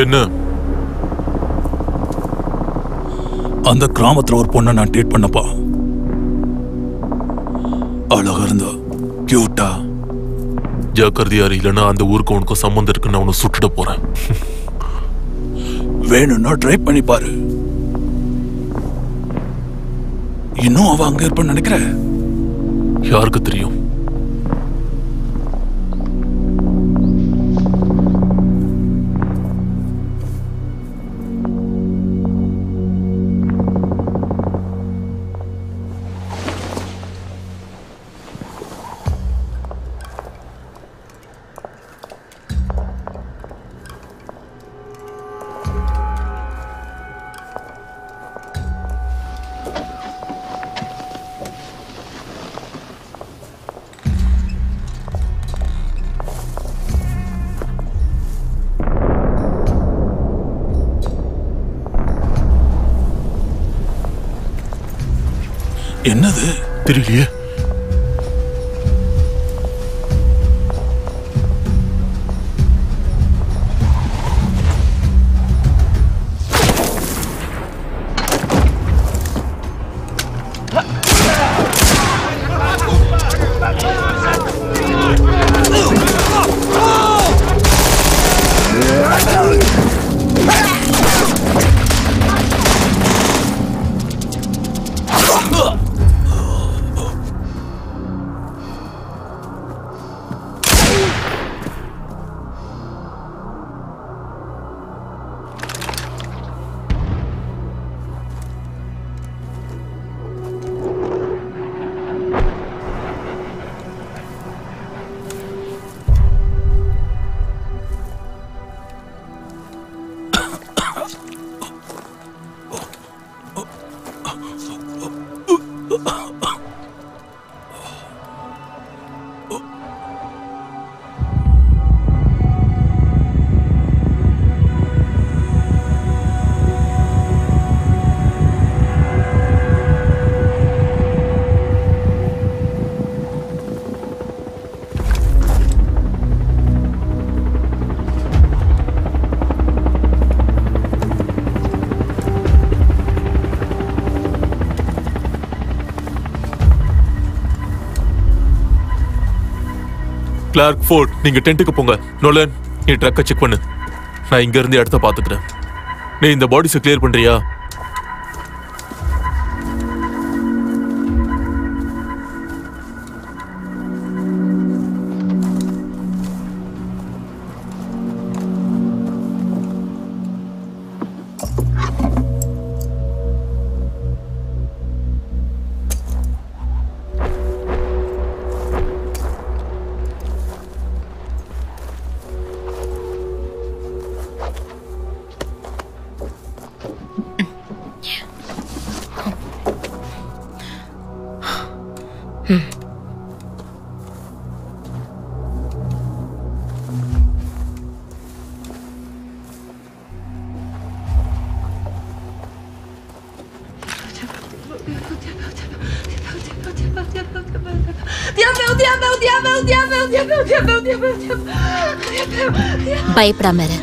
என்ன? அந்த கிராமத்துல ஒரு பொண்ணை நான் டேட் பண்ணப்பா. அழகா இருந்தா, கியூட்டா. ஜாக்கிரதையாரு, இல்லைன்னா அந்த ஊருக்கு உனக்கும் சம்பந்தம் இருக்குன்னு அவனை சுட்டுட போறேன். வேணும்னா ட்ரை பண்ணி பாரு. இன்னும் அவ அங்க இருப்பான்னு நினைக்கிற? யாருக்கு தெரியும்? என்னது தெரியலையே. கிளார்க் ஃபோர்ட், நீங்க டென்ட்டுக்கு போங்க. நோலன், நீ ட்ரக்கை செக் பண்ணு. நான் இங்க இருந்து இடத்த பாத்துக்கிறேன். நீ இந்த பாடிஸை கிளியர் பண்றியா? பயப்படாம இரு.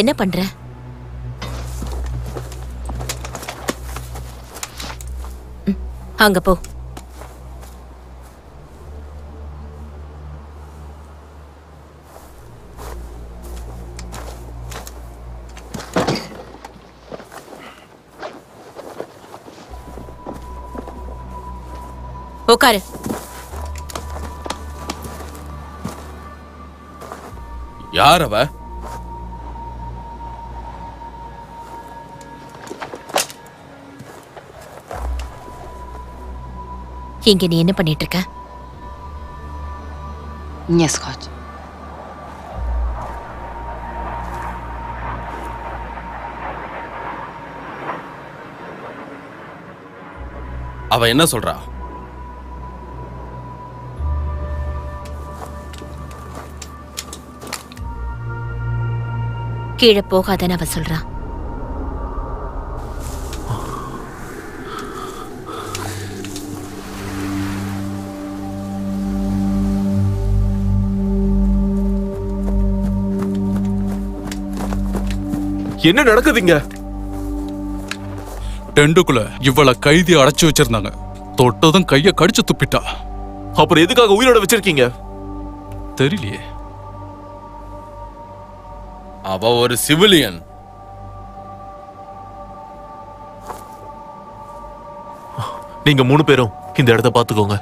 என்ன பண்ற? அங்க போ. உட்காரு. யார் அவ? இங்க நீ என்ன பண்ணிட்டு இருக்க? Yes, அவ என்ன சொல்றா? கீழே போகாதன்னு அவ சொல்றா. என்ன நடக்குதுங்க? டெண்டுக்குள்ள இவ்வள கைதி அடைச்சு வச்சிருந்தாங்க. தொட்டதும் கைய கடிச்சு துப்பிட்டா. அப்புறம் எதுக்காக உயிரோட வச்சிருக்கீங்க? தெரியலையே. அவ ஒரு சிவிலியன். நீங்க 3 பேரும் இந்த இடத்தை பாத்துக்கோங்க.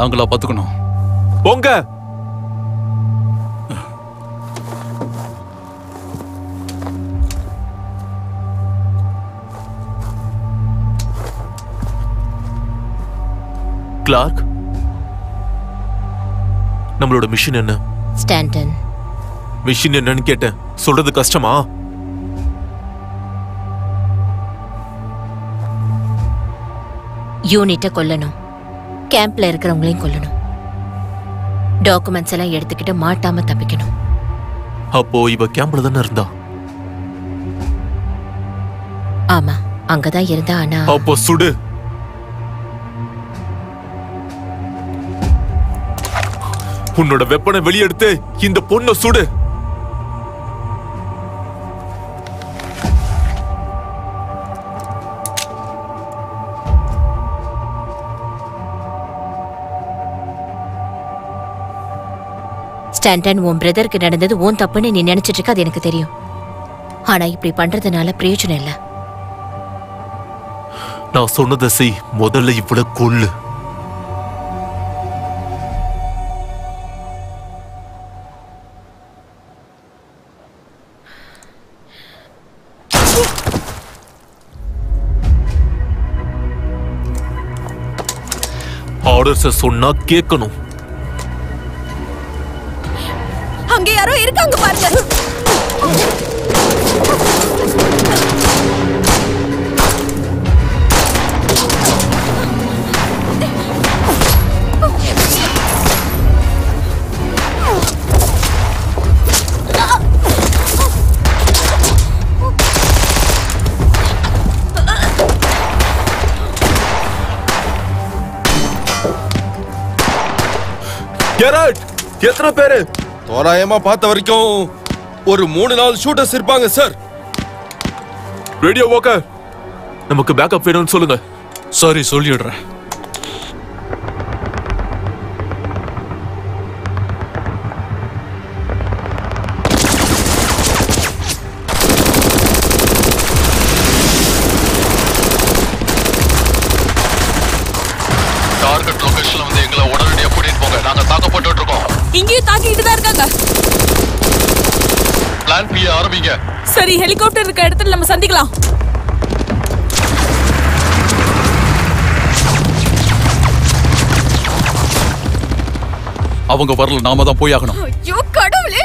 நாங்களா பாத்துக்கணும்? போங்க. Clark, நம்மளோட மிஷன் என்ன? Stanton. மிஷன் என்னன்னு கேட்டேன். சொல்றது கஷ்டமா? யூனிட்ட கொல்லணும். கேம்ப்ல இருக்கிறவங்களையும் கொல்லணும். டாக்குமெண்ட்ஸ் எல்லாம் எடுத்துக்கிட்டு மாட்டாம தப்பிக்கணும். அப்போ இவ கேம்ப்ல தானே இருந்தா? ஆமா, அங்கதான் இருந்தா. ஆனா அப்போ சுடு. உன்னோட வெப்பனை வெளியெடுத்து இந்த பொண்ணை சுடு. ஸ்டாண்டன், உன் பிரதருக்கு நடந்தது உன் தப்புன்னு நீ நினைச்சிட்டு இருக்க, அது எனக்கு தெரியும். ஆனா இப்படி பண்றதுனால பிரயோஜனம் இல்லை. நான் சொன்னதை செய். முதல்ல இவ்வளவு கொள்ளு. சொன்னா கேட்கணும். அங்க யாரோ இருக்காங்க பாருங்க. எத்தனை பேரு? தோராயமா பார்த்த வரைக்கும் ஒரு 3-4 ஷூட்டர்ஸ் இருப்பாங்க சார். ரேடியோ வாக்கர், நமக்கு பேக்கப் வேணும்னு சொல்லுங்க. சாரி, சொல்லிடுறேன். சரி, ஹெலிகாப்டர் இருக்க இடத்துல நம்ம சந்திக்கலாம். அவங்க வரல, நாம தான் போய் ஆகணும். ஐயோ கடவுளே!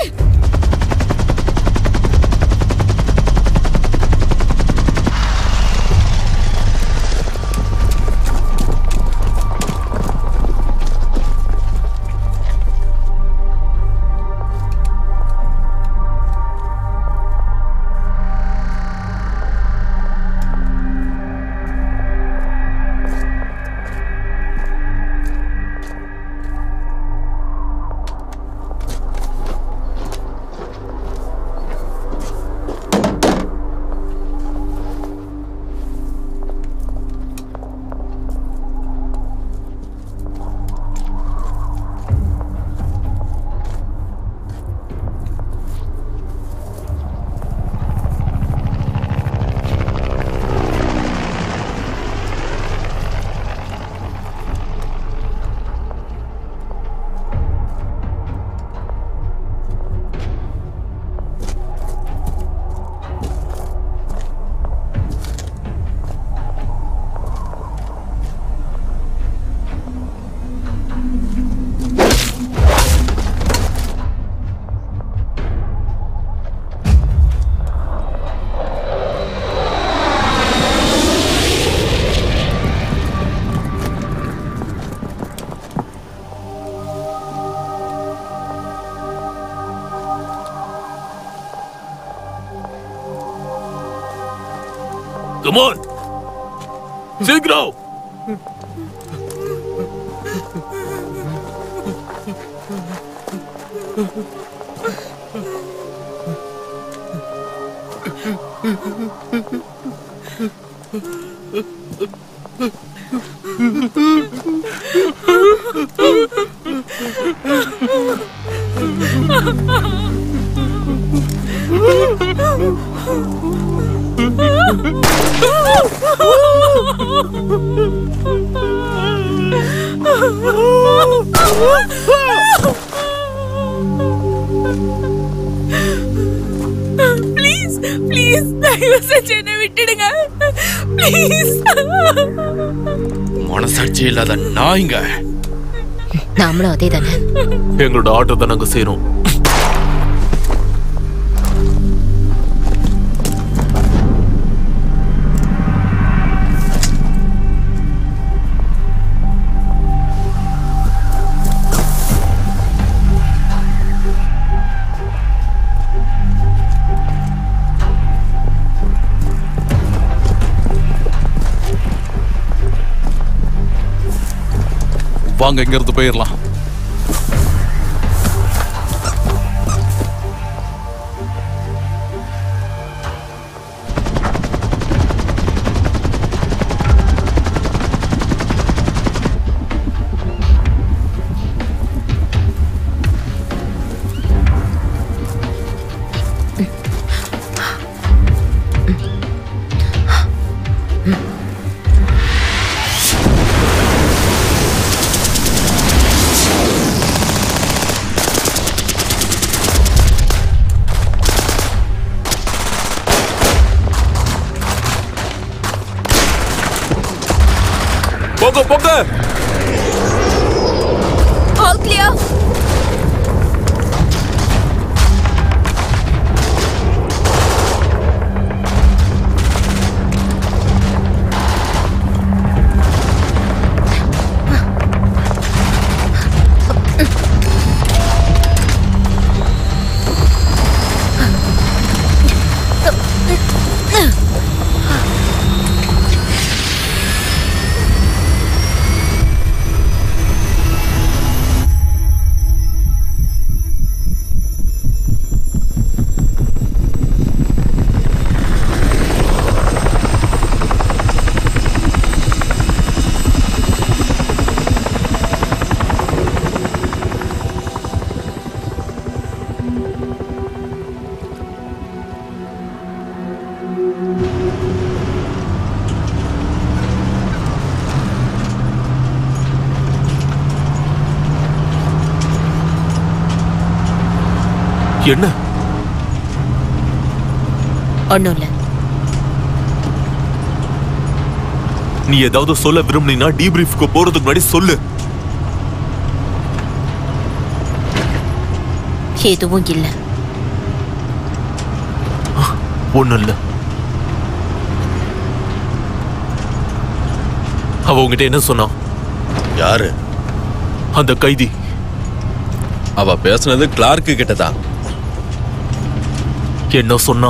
Come on. Signal. Please, I was such an irritating guy. Please. Monasachi la the Nanga. Namla did an angle daughter than a casino. வாங்க இங்க இருந்து போயிரலாம் என்ன? ஒண்ணும் இல்ல. நீ ஏதாவது சொல்ல விரும்புனீனா டீப்ரீஃப்க்கு போறதுக்கு முன்னாடி சொல்லு. எதுவும் இல்ல. ஒண்ணும் இல்ல. அவ உங்ககிட்ட என்ன சொன்னா? யாரு? அந்த கைதி. அவ பேசுனது கிளார்க்கு கிட்டதான். என்ன சொன்னா?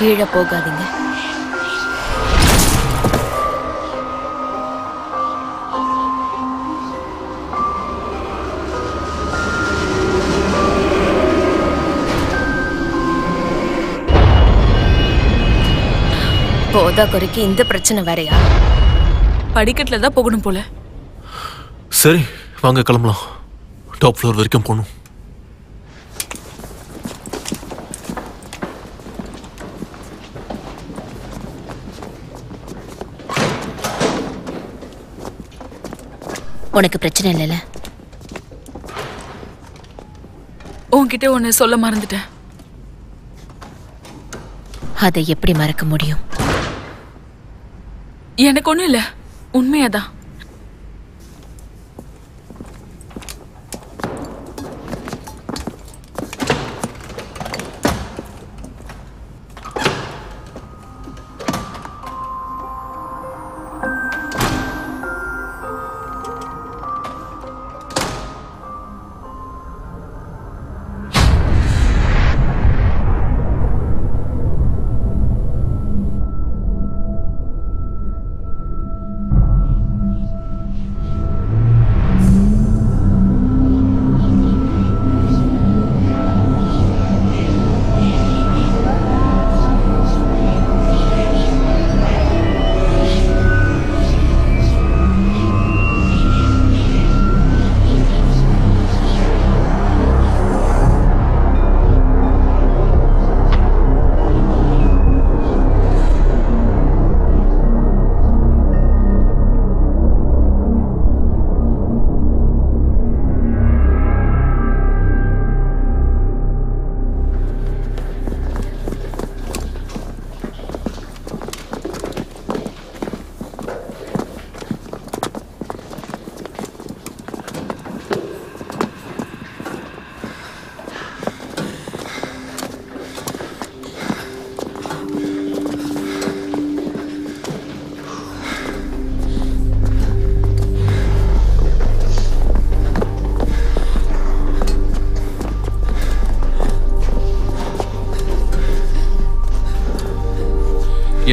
கீழே போகாதீங்க. போதா குறைக்கு இந்த பிரச்சனை வேறையா? படிக்கட்டுலதான் போகணும் போல. சரி வாங்க கிளம்பலாம். டாப் ஃப்ளோர் வரைக்கும் போகணும். உனக்கு பிரச்சனை இல்லைல்ல? உன்கிட்ட ஒன்று சொல்ல மறந்துட்டேன். அதை எப்படி மறக்க முடியும்? எனக்கு ஒன்றும் இல்லை, உண்மையாதான்.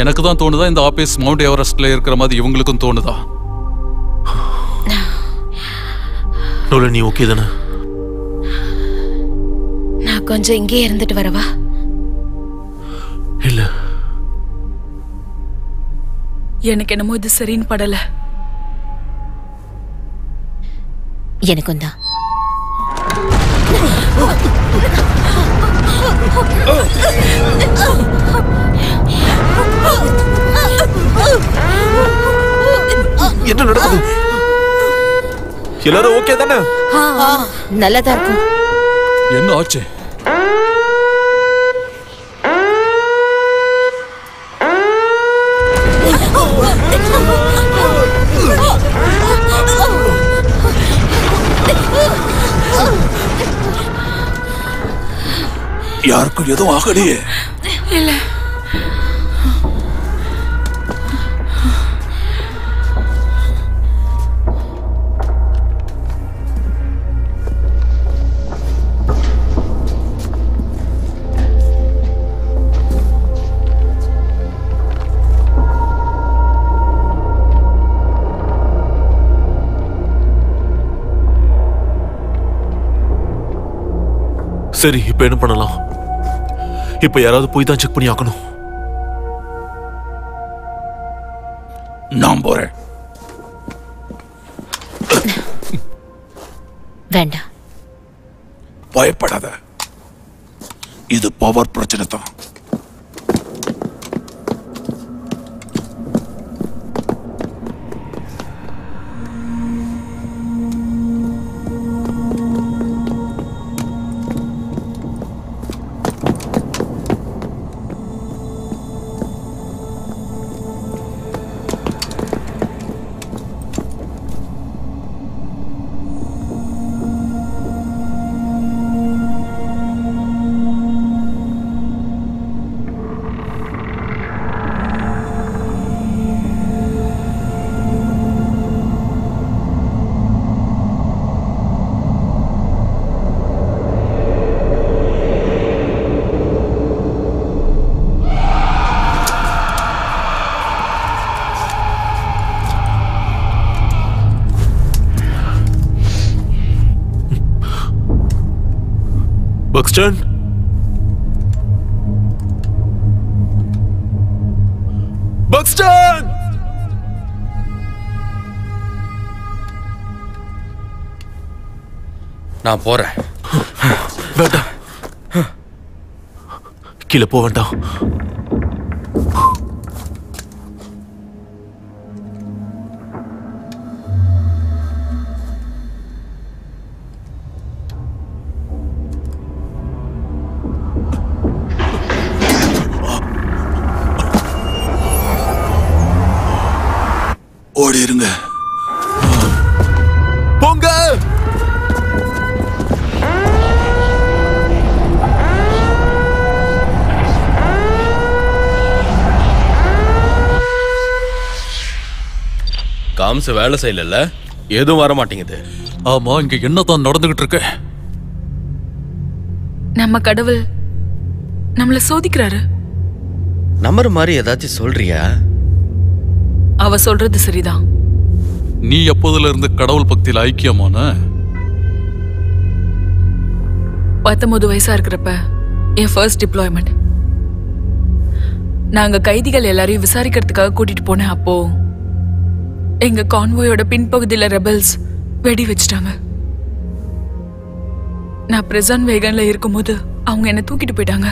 எனக்கு தான் தோணுதா இந்த ஆபீஸ் மவுண்ட் எவரெஸ்ட்ல இருக்கிற மாதிரி இவங்களுக்கும் தோணுதா? நோலன், நீ ஓகே தானே? நான் கொஞ்சம் இங்கே இருந்துட்டு வரவா? இல்ல, எனக்கு என்னமோ இது சரின்னு படல. எனக்கும் தான். என்ன நடக்குது? எல்லாரும் ஓகே தானே? நல்லதா இருக்கும். என்ன ஆச்சு? யாருக்கும் எதுவும் ஆகலையே? இல்ல, சரி, இப்ப என்ன பண்ணலாம்? இப்ப யாராவது போய் தான் செக் பண்ணி ஆக்கணும். நான் போறேன். வேண்டாம், பயப்படாத. இது பவர் பிரச்சனை தான். Buxton! நான் போறேன். வேண்டாம், கீழே போக வேண்டாம். ஓடி இருங்க, போங்க. காம்ஸ் வேலை செய்யல, எதுவும் வர மாட்டேங்குது. ஆமா, இங்க என்னதான் நடந்துகிட்டு இருக்கு? நம்ம கடவுள் நம்மள சோதிக்கிறாரு. நம்பர் மாதிரி ஏதாச்சும் சொல்றியா? அவ சொல்றது சரிதான். நீ எப்போதுல இருந்து கடவுள் பக்தியில ஐக்கியமான? 19 வயசா இருக்கிறப்ப என் ஃபர்ஸ்ட் டிப்ளாய்மெண்ட். நாங்க கைதிகள் எல்லாரையும் விசாரிக்கிறதுக்காக கூட்டிட்டு போனேன். அப்போ எங்க கான்வோயோட பின்பகுதியில ரெபல்ஸ் வெடி வச்சிட்டாங்க. நான் பிரசான் வேகன்ல இருக்கும்போது அவங்க என்ன தூக்கிட்டு போயிட்டாங்க.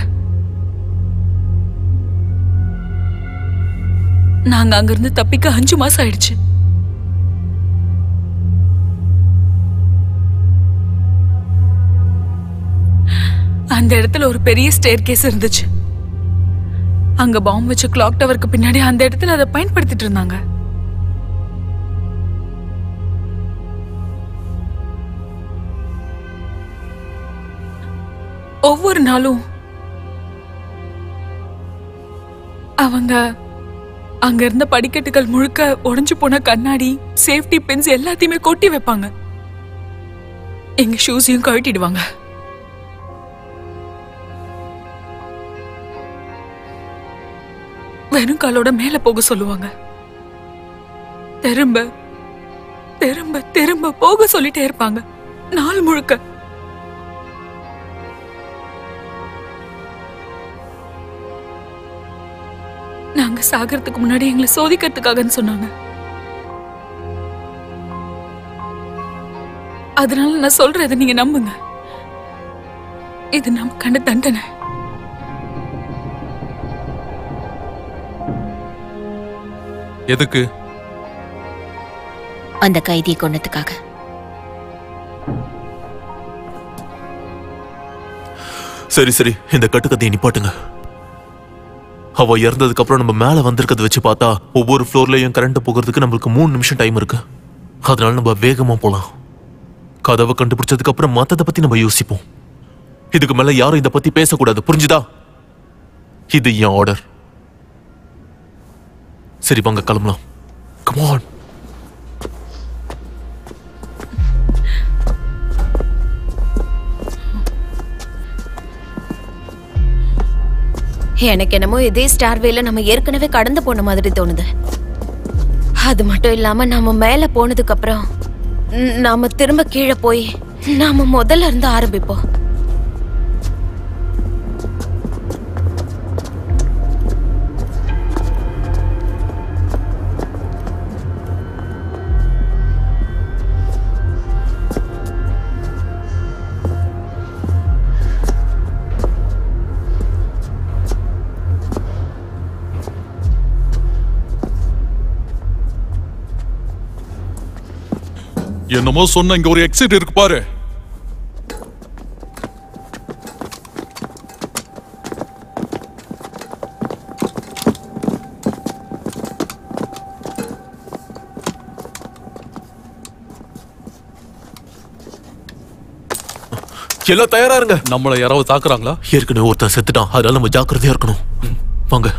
நாங்க அங்கிருந்து தப்பிக்க 5 மாசம் ஆயிடுச்சு. அந்த இடத்துல ஒரு பெரிய ஸ்டேர் கேஸ் இருந்துச்சு. அங்க பாம்பு வச்ச கிளாக் டவருக்கு பின்னாடி அந்த இடத்துல அதை பயன்படுத்திட்டு இருந்தாங்க. ஒவ்வொரு நாளும் அவங்க அங்க இருந்த படிக்கட்டுகள் முழுக்க உடைஞ்சு போன கண்ணாடி, சேஃப்டி பின்ஸ் எல்லாத்தையுமே கொட்டி வைப்பாங்க. எங்க ஷூஸையும் கழட்டிடுவாங்க. வெறும் காலோட மேல போக சொல்லுவாங்க. திரும்ப திரும்ப திரும்ப போக சொல்லிட்டே இருப்பாங்க நாள் முழுக்க. நாங்க சாகிறதுக்கு முன்னாடி எங்களை சோதிக்கிறதுக்காக சொன்னாங்க. அதனால நான் சொல்றத நீங்க நம்புங்க. இது நமக்கான தண்டனை. எதுக்கு? அந்த கைதியை கொன்னதுக்காக. சரி சரி, இந்த கட்டுக்கதையை நிப்பாட்டுங்க. அவ இறந்ததுக்கு அப்புறம் நம்ம மேல வந்திருக்கிறது வச்சு பார்த்தா ஒவ்வொரு ஃப்ளோர்லயும் கரண்ட் போகிறதுக்கு நம்மளுக்கு 3 நிமிஷம் டைம் இருக்கு. அதனால நம்ம வேகமா போலாம். கதவை கண்டுபிடிச்சதுக்கு அப்புறம் மத்ததை பத்தி நம்ம யோசிப்போம். இதுக்கு மேல யாரும் இதை பத்தி பேசக்கூடாது, புரிஞ்சுதா? இது என் ஆர்டர். சரி, வாங்க கிளம்பலாம். Come on. எனக்கு என்னமோ இதே ஸ்டார்வேல நம்ம ஏற்கனவே கடந்து போன மாதிரி தோணுது. அது மட்டும் இல்லாம நாம மேல போனதுக்கு அப்புறம் நாம திரும்ப கீழே போய் நாம முதல்ல இருந்து ஆரம்பிப்போம். என்னமோ சொன்ன, இங்க ஒரு எக்ஸிட் இருக்கு பாரு. எல்லாம் தயாரா இருங்க. நம்மள யாராவது தாக்குறாங்களா? ஏற்கனவே ஒருத்தன் செத்துட்டான், அதனால நம்ம ஜாக்கிரதையா இருக்கணும். வாங்க.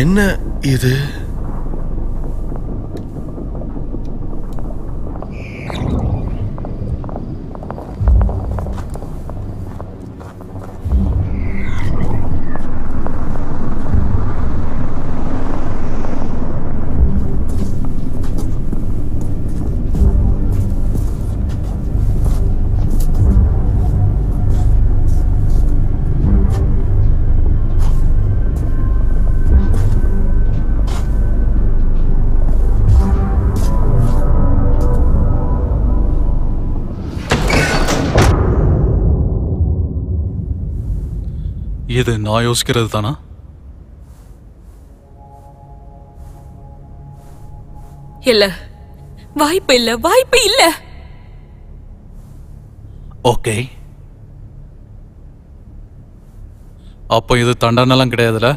என்ன இது? இது நான் யோசிக்கிறது தானா? இல்ல, வாய்ப்பு இல்ல, வாய்ப்பு இல்ல. ஓகே, அப்ப இது தண்டனலாம் கிடையாதுல?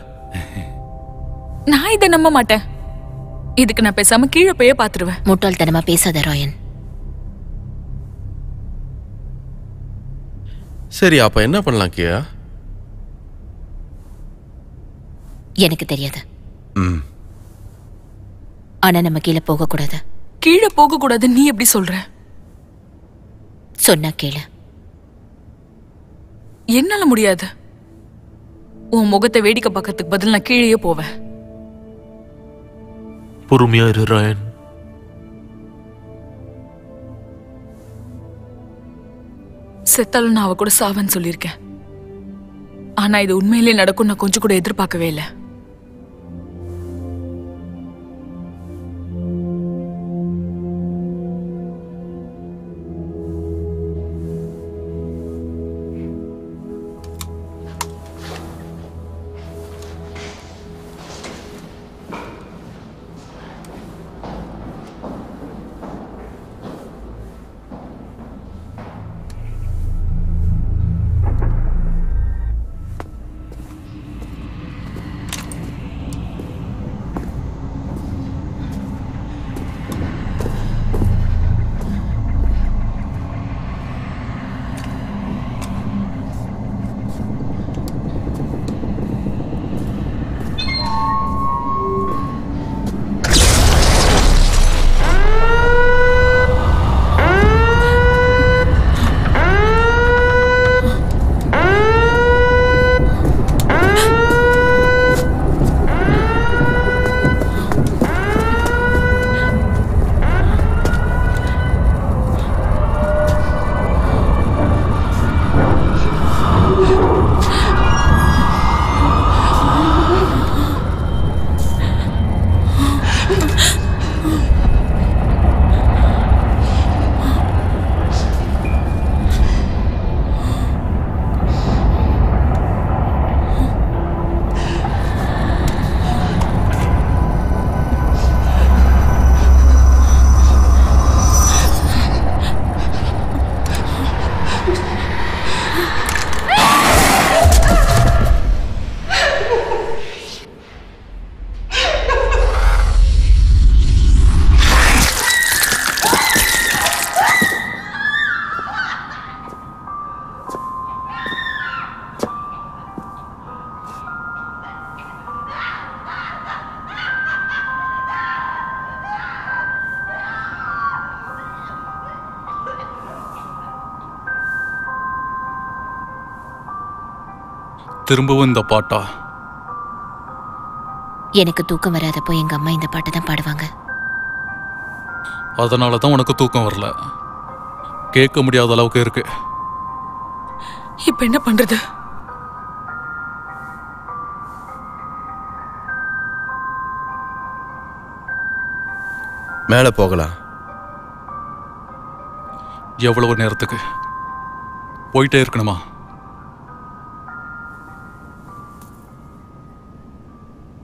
நான் இதை நம்ப மாட்டேன். இதுக்கு நான் பேசாம கீழே போய் பாத்துருவேன். முட்டாள்தனமா பேசாத ராயன். சரி, அப்ப என்ன பண்ணலாம் கியா? எனக்கு தெரியாது. ஆனா நம்ம கீழே போக கூடாது. கீழே போக கூடாது நீ எப்படி சொல்ற? சொன்னா கேளு. என்னால முடியாது. உன் முகத்தை வேடிக்கை பார்க்கறதுக்கு பதில் நான் கீழே போவேன். பொறுமையா இரு ராயன். செத்தாலும் நான் அவ கூட சாவன்னு சொல்லியிருக்கேன். ஆனா இது உண்மையிலே நடக்கும் நான் கொஞ்சம் கூட எதிர்பார்க்கவே இல்லை. திரும்பவும் இந்த பாட்டா? எனக்கு தூக்கம் வராத போய் எங்க அம்மா இந்த பாட்டை தான் பாடுவாங்க. அதனாலதான் உனக்கு தூக்கம் வரல. கேட்க முடியாத அளவுக்கு இருக்கு. இப்ப என்ன பண்றது? மேல போகலாம். எவ்வளவு நேரத்துக்கு போயிட்டே இருக்கணுமா?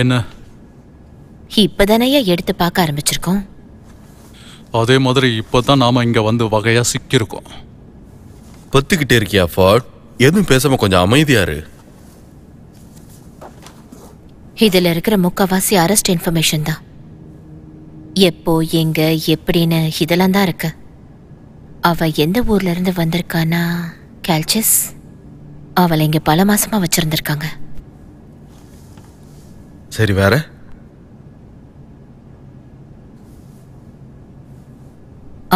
என்ன? இப்பதானையா எடுத்து பார்க்க ஆரம்பிச்சிருக்கோம். அதே மாதிரி இப்பதான் நாம இங்க வந்து வகையா சிக்கிருக்கோம். பத்துக்கிட்டே இருக்கியா ஃபார்ட்? எதுவும் பேசாம கொஞ்சம் அமைதியாரு. இதுல இருக்கிற முக்காவாசி அரெஸ்ட் இன்ஃபர்மேஷன் தான். எப்போ எங்க எப்படின்னு இதெல்லாம் தான் இருக்கு. அவ எந்த ஊர்ல இருந்து வந்திருக்கானா? கால்ச்சஸ். அவளை இங்க பல மாசமா வச்சிருந்திருக்காங்க. சரி, வேற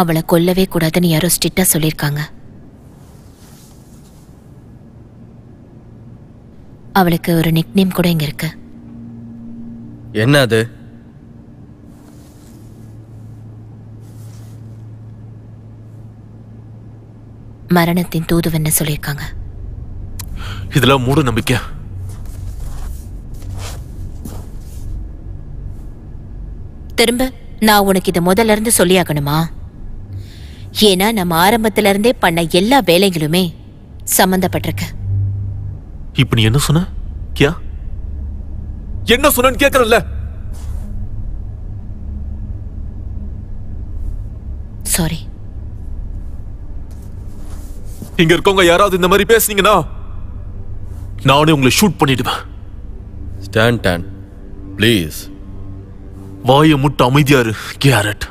அவளை கொல்லவே கூடாதுன்னு யாரோ ஸ்ட்ரிக்டா சொல்லியிருக்காங்க. அவளுக்கு ஒரு நிக்நேம் கூட இங்க இருக்கு. என்ன அது? மரணத்தின் தூதுவன்னு சொல்லியிருக்காங்க. இதெல்லாம் மூட நம்பிக்கை. திரும்ப நான் உனக்கு இதை முதல்ல இருந்து சொல்லியாகணுமா? ஏன்னா நம்ம ஆரம்பத்துல இருந்தே பண்ண எல்லா வேலைகளுமே சம்பந்தப்பட்டிருக்க. இப்ப நீ என்ன சொன்ன? என்ன சொன்னு கேக்குறல்ல? சாரி. இங்க இருக்கவங்க யாராவது இந்த மாதிரி பேசுனீங்கன்னா நானே உங்களை ஷூட் பண்ணிடுவேன். ஸ்டாண்டன், ப்ளீஸ் வாயை முட்டு அமைதியாரு. கேரட்,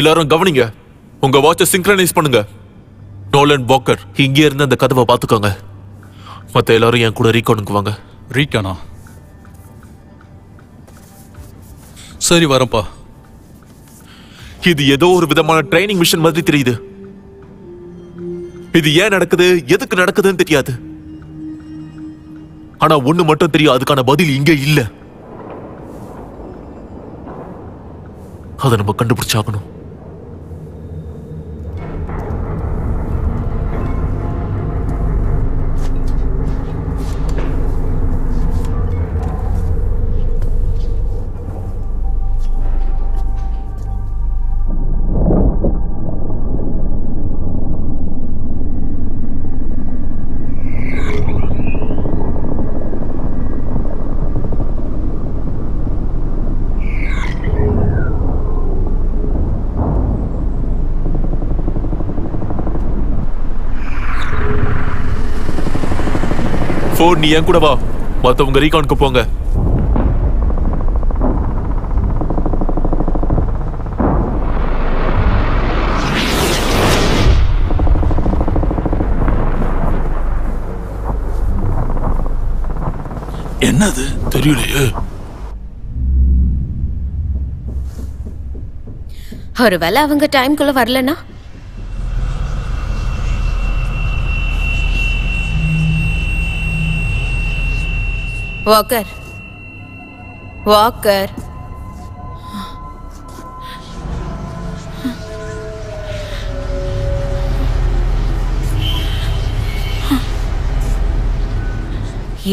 எல்லாரும் கவனிங்க. உங்க வாட்சை சிங்க்ரனைஸ் பண்ணுங்க. நோலன் வாக்கர் இங்கே இருந்து அந்த கதவை பார்த்துக்கோங்க. மற்ற எல்லாரும் என் கூட ரீகானுக்கு வாங்க. ரீகானா? சரி, வரப்பா. இது ஏதோ ஒரு விதமான ட்ரைனிங் மிஷன் மாதிரி தெரியுது. இது ஏன் நடக்குது, எதுக்கு நடக்குதுன்னு தெரியாது. ஆனா ஒண்ணு மட்டும் தெரியும், அதுக்கான பதில் இங்கே இல்ல. அதை நம்ம கண்டுபிடிச்சாகணும். நீ ஏன் கூட வா, மற்றவங்க ரீகானுக்கு போங்க. என்னது தெரியலையே. ஒருவேளை அவங்க டைம்குள்ள வரலன்னா? வாக்கர், வாக்கர்,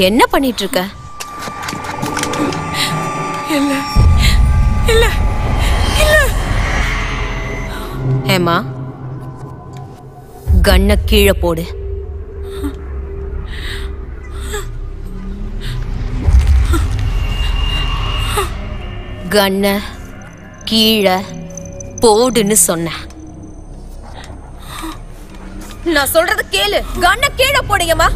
என்ன பண்ணிட்டு இருக்க? இல்ல இல்ல இல்ல ஏமா, கண்ணை கீழே போடு. கண்ண கீழே போடுன்னு சொன்ன. நான் சொல்றது கேளு. கண்ண கீழே போடுங்கம்மா.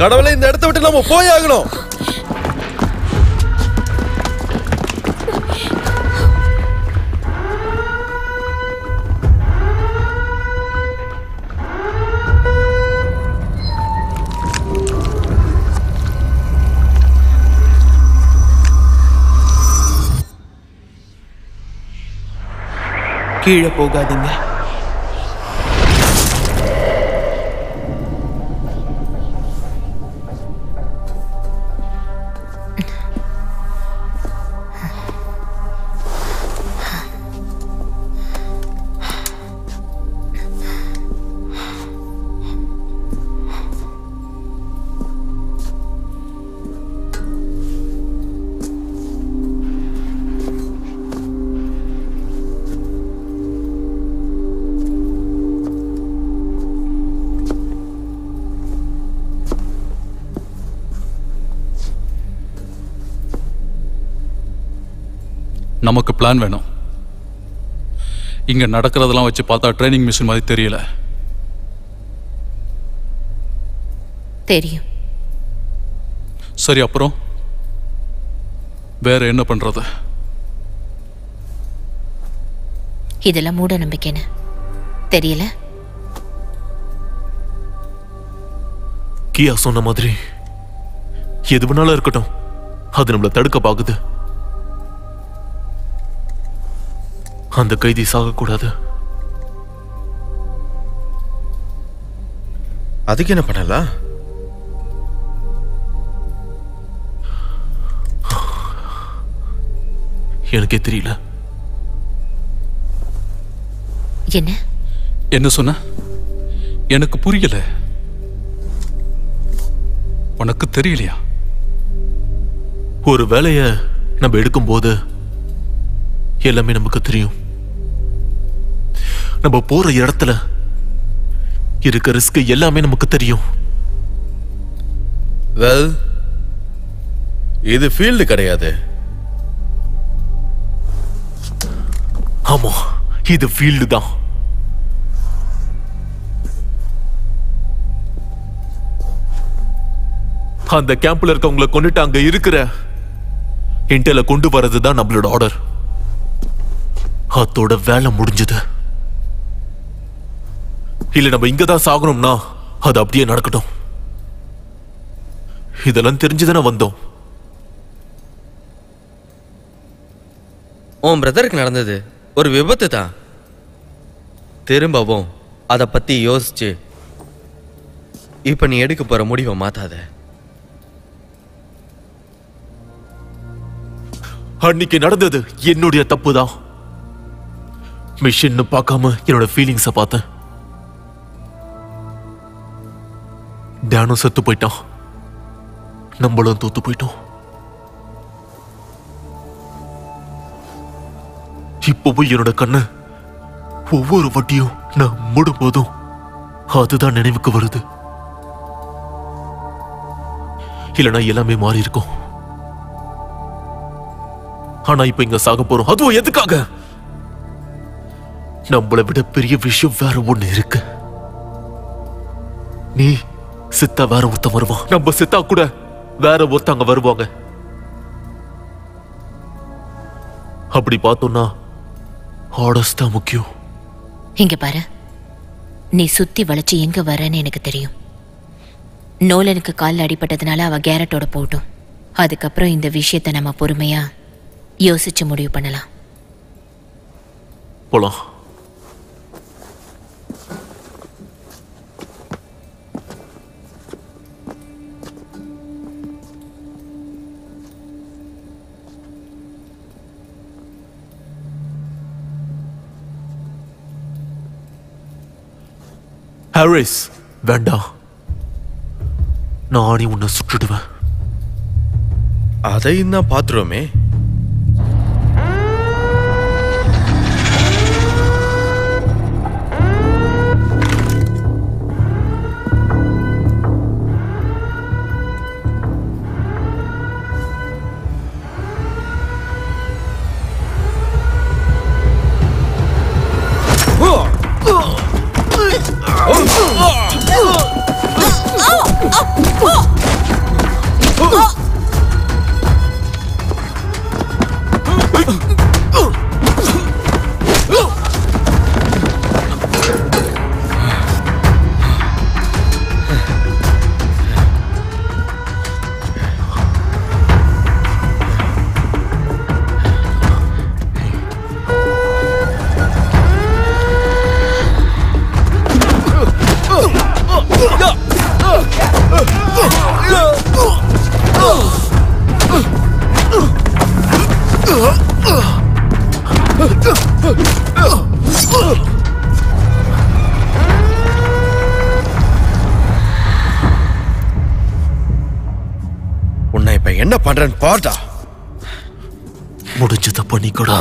கடவுளை, இந்த இடத்தை விட்டு நாம போய் ஆகணும். கீழே போகாதீங்க. நமக்கு பிளான் வேணும். இங்கே நடக்கிறதெல்லாம் வச்சு பார்த்தா ட்ரைனிங் மிஷின் மாதிரி தெரியல. தெரியும். சரி, அப்புறம் வேற என்ன பண்றது? இதெல்லாம் மூட நம்பிக்கைன்னு தெரியல. கியா சொன்ன மாதிரி எது வேணாலும் இருக்கட்டும், அது நம்மளை தடுக்க பாக்குது. அந்த கைதி சாகக்கூடாது. அதுக்கு என்ன பண்ணலாம்? எனக்கே தெரியல. என்ன என்ன சொன்ன? எனக்கு புரியல. உனக்கு தெரியலையா? ஒரு வேலையை நம்ம எடுக்கும்போது எல்லாமே நமக்கு தெரியும். நம்ம போற இடத்துல இருக்க ரிஸ்க் எல்லாமே நமக்கு தெரியும். வெல், இது ஃபீல்டு கிடையாது. ஆமா, இது ஃபீல்டு தான். அந்த கேம்ப்ல இருக்கவங்களை கொண்டுட்டு அங்க இருக்கிற இன்டெல கொண்டு வர்றதுதான் நம்மளோட ஆர்டர். அதோட வேலை முடிஞ்சது. இல்ல நம்ம இங்கதான் சாகணும்னா அது அப்படியே நடக்கட்டும். இதெல்லாம் தெரிஞ்சுதானே வந்தோம். உன் பிரதருக்கு நடந்தது ஒரு விபத்து தான். திரும்பவும் அதை பத்தி யோசிச்சு இப்ப நீ எடுக்க போற முடிவை மாத்தாத. அன்னைக்கு நடந்தது என்னுடைய தப்பு தான். மிஷின்னு பார்க்காம என்னோட ஃபீலிங்ஸை பார்த்தேன். தியானம் செத்து போயிட்டான், நம்மளும் தோத்து போயிட்டோம். இப்போ போய் என்னோட கண்ணை ஒவ்வொரு வட்டியும் நான் மூடும் போதும் அதுதான் நினைவுக்கு வருது. இல்லைன்னா எல்லாமே மாறி இருக்கும். ஆனா இப்ப இங்க சாக போறோம். அதுவும் எதுக்காக? நம்மளை விட பெரிய விஷயம் வேற ஒண்ணு இருக்கு. நீ சித்தா வேற ஒருத்தன் வருவான், நம்ம சித்தா கூட வேற ஒருத்தங்க வருவாங்க. அப்படி பார்த்தோம்னா ஆர்டர்ஸ் தான் முக்கியம். இங்க பாரு, நீ சுத்தி வளைச்சு எங்க வரன்னு எனக்கு தெரியும். நோலனுக்கு கால் அடிபட்டதுனால அவ கேரட்டோட போட்டும். அதுக்கப்புறம் இந்த விஷயத்தை நம்ம பொறுமையா யோசிச்சு முடிவு பண்ணலாம். போலாம். ஹாரிஸ், வேண்டாம். நானே உன்னை சுட்டுடுவேன். அதை என்ன பாத்துறோமே. என்ன பண்றேன்னு பாருடா. முடிஞ்சத பண்ணிக்கடா.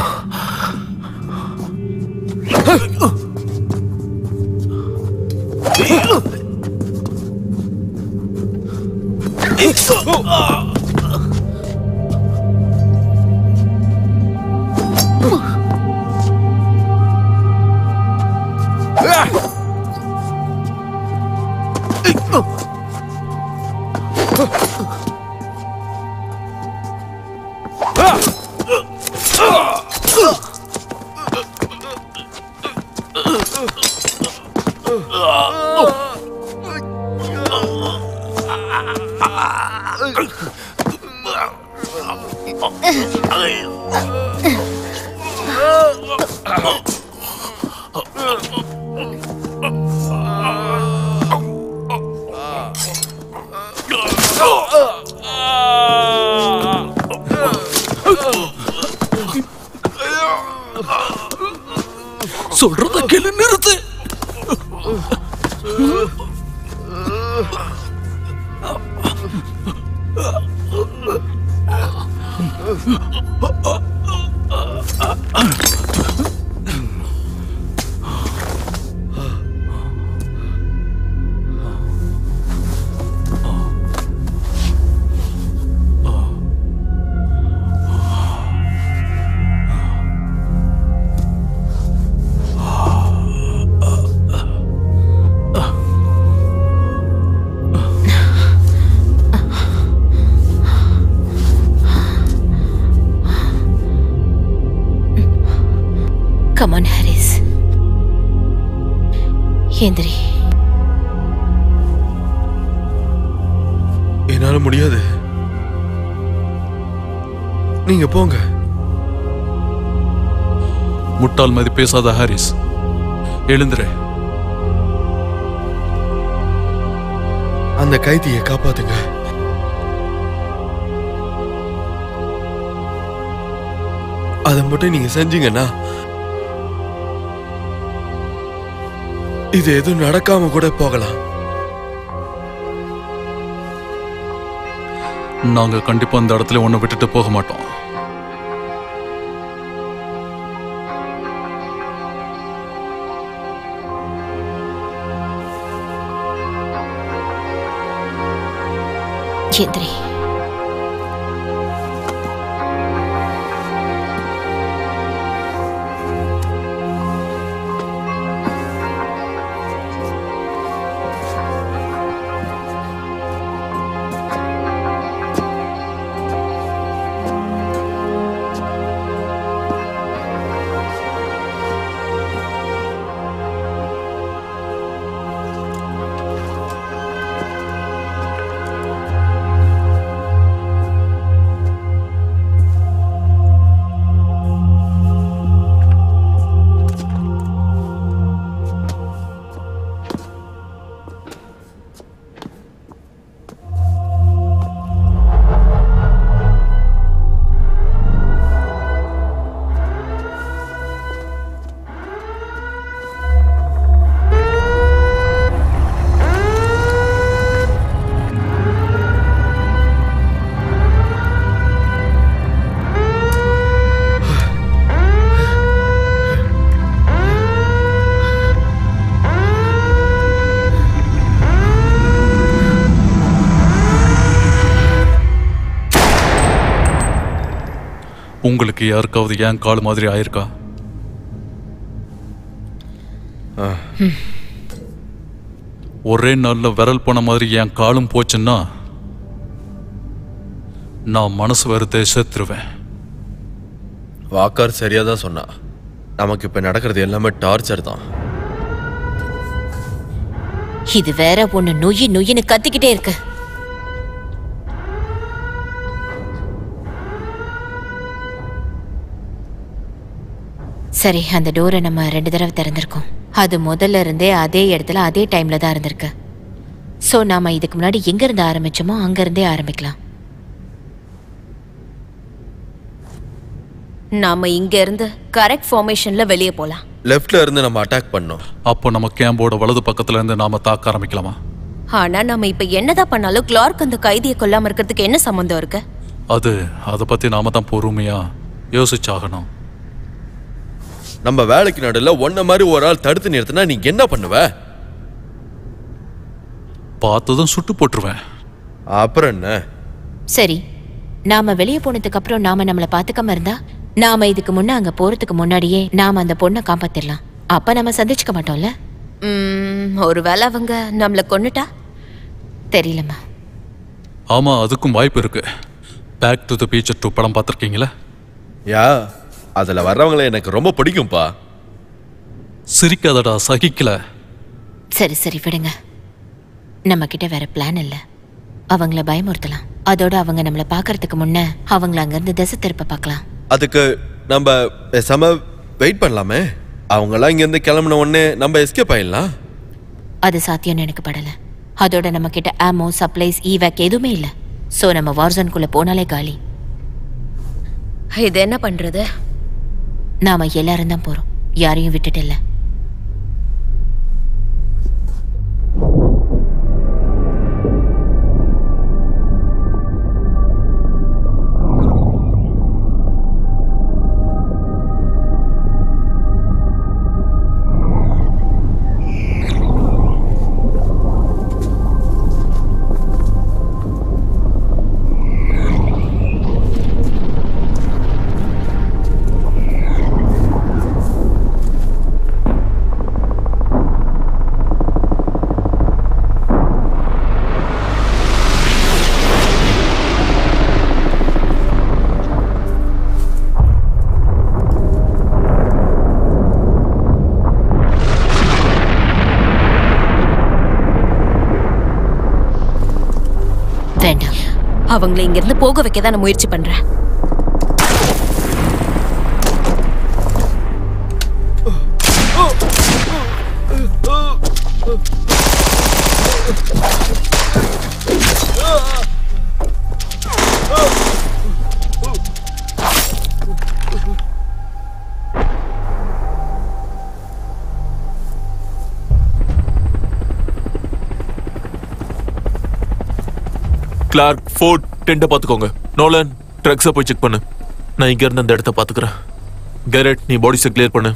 சொல்றத கேளு, நிறுத்து. Come on, Harris. Yendri. என்னால முடியாது. நீங்க போங்க. முட்டாள் மாதிரி பேசாத ஹாரிஸ். எழுந்திரு. அந்த கைதியை காப்பாத்துங்க. அதை மட்டும் நீங்க செஞ்சீங்கன்னா இது எதுவும் நடக்காம கூட போகலாம். நாங்க கண்டிப்பா அந்த இடத்துல ஒண்ணு விட்டுட்டு போக மாட்டோம். ஜெயந்திரி, உங்களுக்கு யாருக்காவது ஏன் கால் மாதிரி ஆயிருக்கா? ஒரே நாளில் விரல் போன மாதிரி என் காலும் போச்சுன்னா நான் மனசு வருத்தே செத்துருவேன். வாக்கார் சரியா தான் சொன்னா. நமக்கு இப்ப நடக்கிறது எல்லாமே டார்ச்சர் தான். இது வேற ஒண்ணு நொய் நொய்னு கத்திக்கிட்டே இருக்கு. சரி, அந்த டோரை நம்ம 2 தடவை திறந்திருக்கோம். அது முதல்ல இருந்தே அதே இடத்துல அதே டைமில் தான் இருந்திருக்கு. ஸோ நாம் இதுக்கு முன்னாடி எங்கேருந்து ஆரம்பித்தோமோ அங்கேருந்தே ஆரம்பிக்கலாம். நாம் இங்கேருந்து கரெக்ட் ஃபார்மேஷனில் வெளியே போகலாம். லெஃப்டில் இருந்து நம்ம அட்டாக் பண்ணோம். அப்போ நம்ம கேம்போட வலது பக்கத்தில் இருந்து நாம் தாக்க ஆரம்பிக்கலாமா? ஆனால் நம்ம இப்போ என்னதான் பண்ணாலும் கிளார்க் அந்த கைதியை கொல்லாமல் இருக்கிறதுக்கு என்ன சம்மந்தம் இருக்கு? அது அதை பற்றி நாம தான் பொறுமையாக யோசிச்சாகணும். நம்ம வேலைக்கு நடுவில் ஒன்றை மாதிரி ஒரு ஆள் தடுத்து நிறுத்தினா நீ என்ன பண்ணுவ? பார்த்ததும் சுட்டு போட்டுருவேன். அப்புறம் என்ன? சரி, நாம வெளியே போனதுக்கு அப்புறம் நாம நம்மளை பார்த்துக்காம இருந்தா நாம இதுக்கு முன்னே அங்கே போகிறதுக்கு முன்னாடியே நாம அந்த பொண்ணை காப்பாத்திடலாம். அப்போ நம்ம சந்திச்சுக்க மாட்டோம்ல. ஒருவேளை அவங்க நம்மளை கொண்டுட்டா தெரியலம்மா. ஆமாம், அதுக்கும் வாய்ப்பு இருக்கு. பேக் டு தி ஃபியூச்சர் 2 படம் பார்த்துருக்கீங்களா? யா, அதில் வர்றவங்களை எனக்கு ரொம்ப பிடிக்கும்பா. சிரிக்காதடா, சகிக்கல. சரி சரி விடுங்க, நம்மக்கிட்ட வேற பிளான் இல்லை. அவங்கள பயமுறுத்தலாம். அதோட அவங்க நம்மளை பார்க்கறதுக்கு முன்னே அவங்கள அங்கேருந்து திசை திருப்ப பார்க்கலாம். அதுக்கு நம்ம பேசாம வெயிட் பண்ணலாமே. அவங்களாம் இங்கேருந்து கிளம்பின உடனே நம்ம எஸ்கேப் ஆயிடலாம். அது சாத்தியம்னு எனக்கு படலை. அதோட நம்ம கிட்ட ஆமோ, சப்ளைஸ், ஈவேக் எதுவுமே இல்லை. ஸோ நம்ம வார்சன்குள்ளே போனாலே காலி. இது என்ன பண்ணுறது? நாம் எல்லாரும் தான் போகிறோம், யாரையும் விட்டுட்டு இல்லை. அவங்களை இங்கிருந்து போக வைக்க தான் நான் முயற்சி பண்றேன். கிளார்க் ஃபோர்ட் டென்ட்டை பார்த்துக்கோங்க. நோலன், ட்ரக்ஸை போய் செக் பண்ணு. நான் இங்கே இருந்து அந்த இடத்த பார்த்துக்கிறேன். கேரட், நீ பாடிஸை கிளியர் பண்ணு.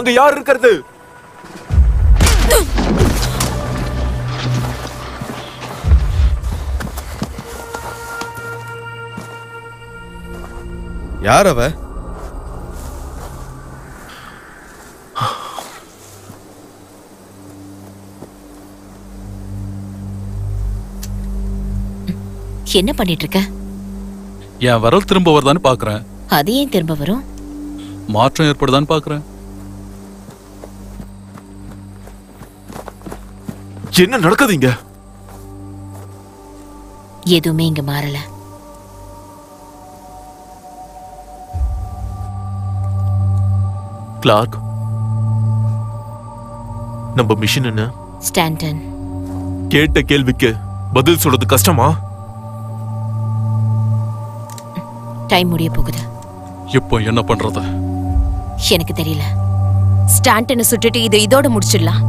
அங்க யார் இருக்கிறது? யார் அவ? என்ன பண்ணிட்டு இருக்க? என் வரல் திரும்ப வருதான்னு பாக்குறேன். அது ஏன் திரும்ப வரும்? மாற்றம் ஏற்படுதான்னு பாக்குறேன். என்ன நடக்குது இங்க? எதுவுமே இங்க மாறல. கிளார்க், நம்ம மிஷன் என்ன? ஸ்டாண்டன், கேட்ட கேள்விக்கு பதில் சொல்றது கஷ்டமா? டைம் முடிய போகுது. இப்போ என்ன பண்றது எனக்கு தெரியல. ஸ்டாண்டனை சுட்டுட்டு இதை இதோட முடிச்சிடலாம்.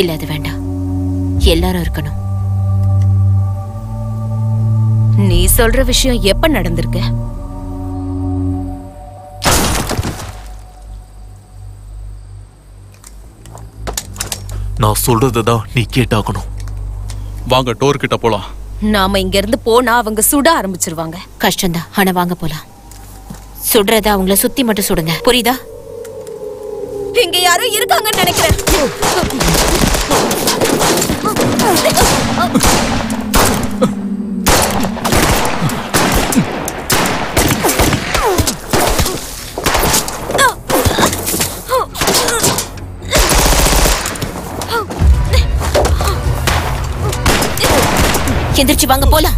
இல்ல, அது வேண்டாம். எல்லாரும் இருக்கணும். நீ சொல்ற விஷயம் எப்ப நடந்திருக்கு? நான் சொல்றதுதான் நீ கேட்டாகணும். வாங்க டோர் கிட்ட போலாம். நாம இங்க இருந்து போனா அவங்க சுட ஆரம்பிச்சிருவாங்க. கஷ்டம்தான், ஆனா வாங்க போலாம். சுடுறதா அவங்கள சுத்தி மட்டும் சுடுங்க, புரியுதா? இங்க யாரோ இருக்காங்கன்னு நினைக்கிறேன். எந்திரிச்சு வாங்க போலாம்.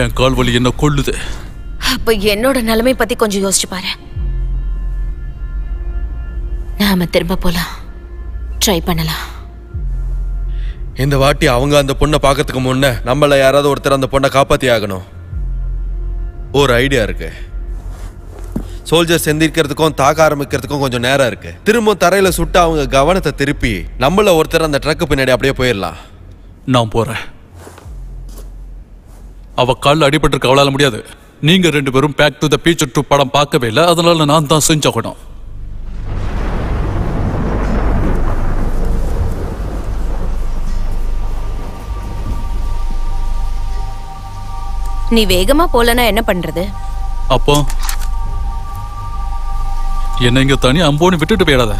என் கால்வலி என்ன கொள்ளுது. அப்ப என்னோட நிலைமை பத்தி கொஞ்சம் யோசிச்சு பாரு. நாம திரும்ப போலாம், ட்ரை பண்ணலாம். இந்த வாட்டி அவங்க அந்த பொண்ணை பார்க்கறதுக்கு முன்ன நம்மள யாராவது ஒருத்தர் அந்த பொண்ணை காப்பாத்தி ஆகணும். ஒரு ஐடியா இருக்கு. சோல்ஜர்ஸ் எந்திரிக்கிறதுக்கும் தாக்க ஆரம்பிக்கிறதுக்கும் கொஞ்சம் நேரம் இருக்கு. திரும்ப தரையில சுட்டு அவங்க கவனத்தை திருப்பி நம்மள ஒருத்தர் அந்த ட்ரக்கு பின்னாடி அப்படியே போயிடலாம். நான் போறேன். அவ காலில் அடிபட்டிருக்க அவளால முடியாது. நீங்க ரெண்டு பேரும் பேக் டு தி ஃபியூச்சர் 2 படம் பார்க்கவே இல்லை, அதனால நான் தான் செஞ்சாகணும். நீ வேகமா போலனா என்ன பண்றது? அப்போ என்ன இங்க தனி அம்போனி விட்டுட்டு போயிடாத.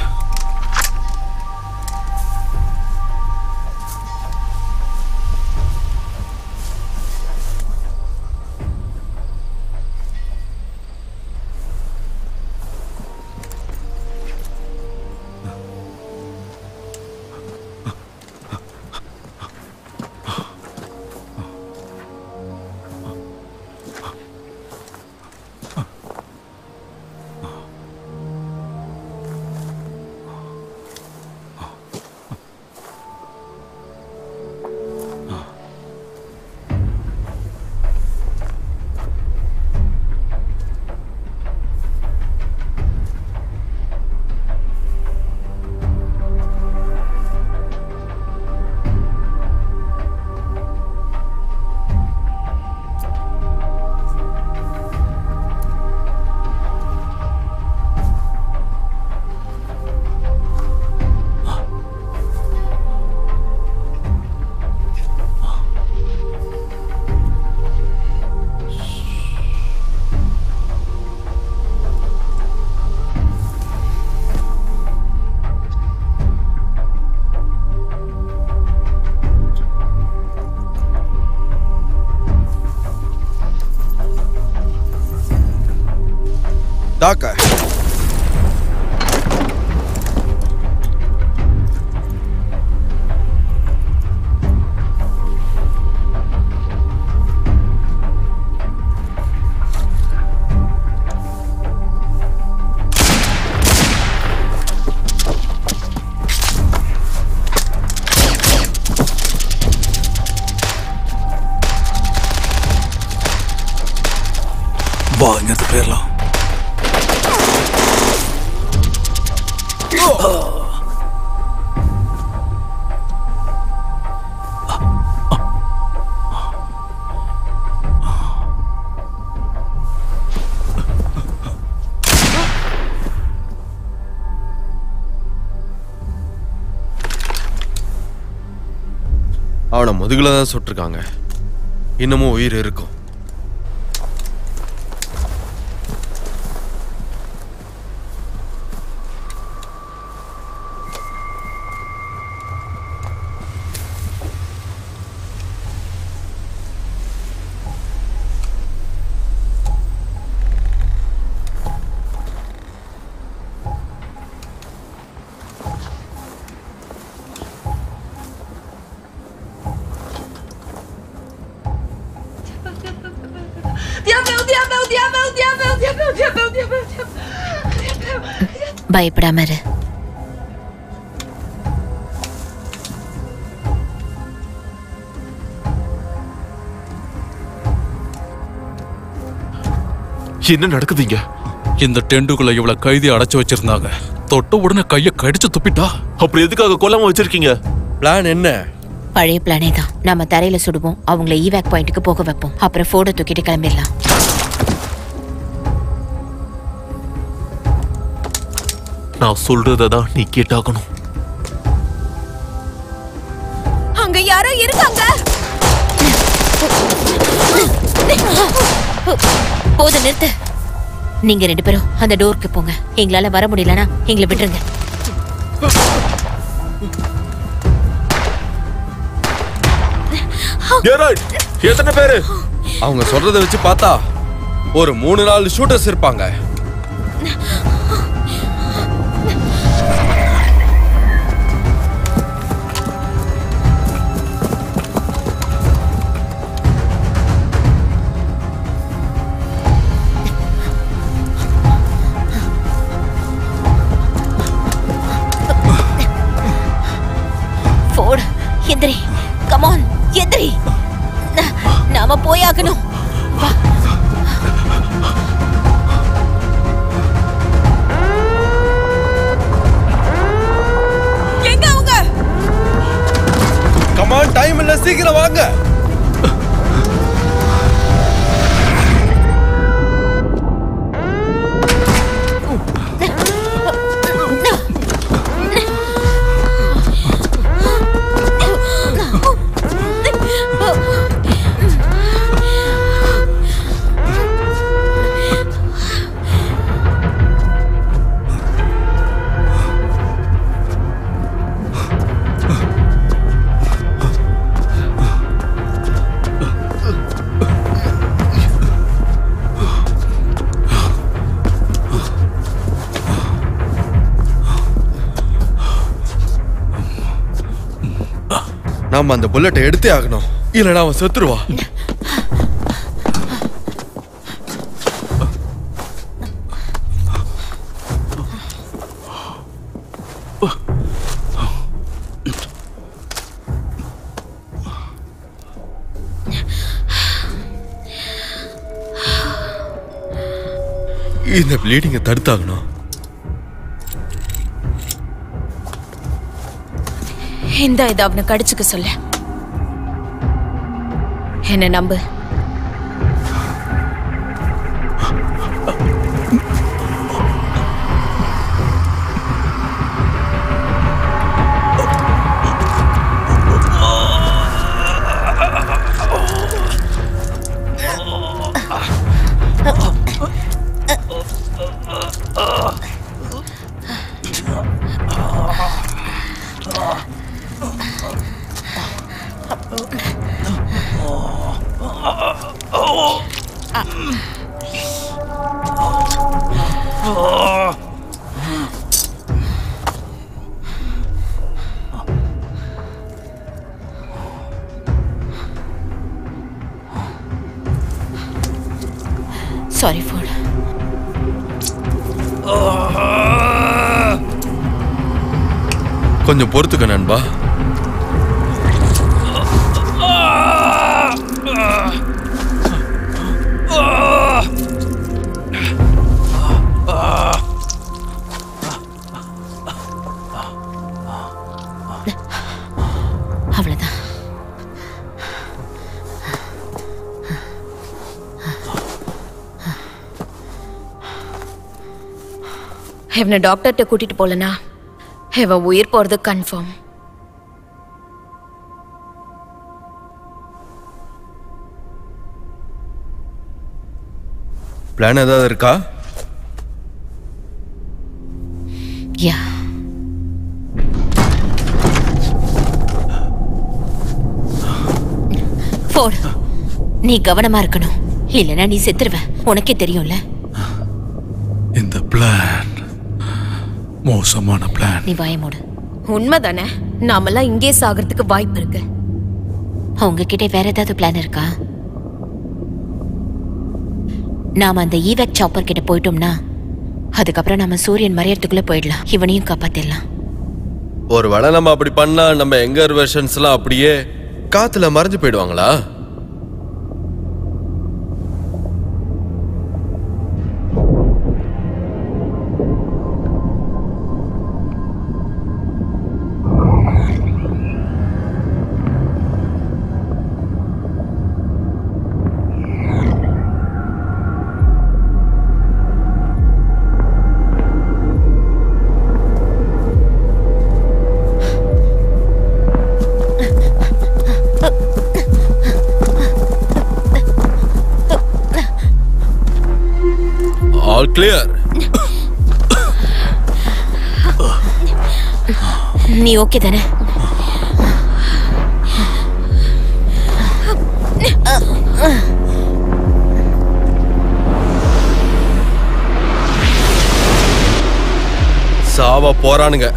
Daka. முதுகுல தான் சுட்டிருக்காங்க, இன்னமும் உயிர் இருக்கும். பயப்படாம இரு. என்ன நடக்குதுங்க? இந்த டெண்டுக்குள்ள இவ்வளவு கைதி அடைச்சு வச்சிருந்தாங்க. தொட்ட உடனே கைய கடிச்சு துப்பிட்டா. அப்புறம் எதுக்காக கொல்லாம வச்சிருக்கீங்க? பிளான் என்ன? பழைய பிளானே தான். நாம தரையில சுடுவோம், அவங்களை ஈவாக் பாயிண்ட்டுக்கு போக வைப்போம், அப்புறம் போர்டை தூக்கிட்டு கிளம்பிடலாம். நான் சொல்றதான் நீ கேட்டாகணும். அங்க யாரோ இருக்காங்க. போது நிறுத்து. நீங்க ரெண்டு பேரும் அந்த டோருக்கு போங்க. எங்களால வர முடியலன்னா எங்களை விட்டுருங்க. எத்தனை பேரு? அவங்க சொல்றதை வச்சு பார்த்தா ஒரு 3-4 ஷூட்டர்ஸ் இருப்பாங்க. நாம அந்த புல்லட்டை எடுத்தே ஆகணும், இல்லைன்னா அவன் செத்துருவா. இந்த ப்ளீடிங்கை தடுத்தாகணும். இந்த இதை அவனை கடிச்சுக்க சொல்ல, என்ன நம்பு. Sorry, Ford. கொஞ்சம் பொறுத்துக்க நண்பா. இவனை டாக்டர்கிட்ட கூட்டிட்டு போலனா இவன் உயிர் போறது கன்ஃபார்ம். பிளான் ஏதாவது இருக்கா? யா, ஃபோர்ட், நீ கவனமா இருக்கணும், இல்லைன்னா நீ செத்துருவ. உனக்கே தெரியும்ல இந்த பிளான் மோசமான பிளான். நீ பயமோடு, உண்மைதானே? நாமெல்லாம் இங்கே சாகிறதுக்கு வாய்ப்பு இருக்கு. அவங்க கிட்ட வேற ஏதாவது பிளான் இருக்கா? நாம அந்த ஈவெக் சாப்பர் கிட்ட போயிட்டோம்னா அதுக்கப்புறம் நம்ம சூரியன் மறையறதுக்குள்ள போயிடலாம், இவனையும் காப்பாத்திடலாம். ஒருவேளை நம்ம அப்படி பண்ணா நம்ம எங்கர் வெர்ஷன்ஸ்லாம் அப்படியே காத்துல மறைஞ்சு போயிடுவாங்களா? Clear. நீ ஓகே தானே? சாவ போறானுங்க.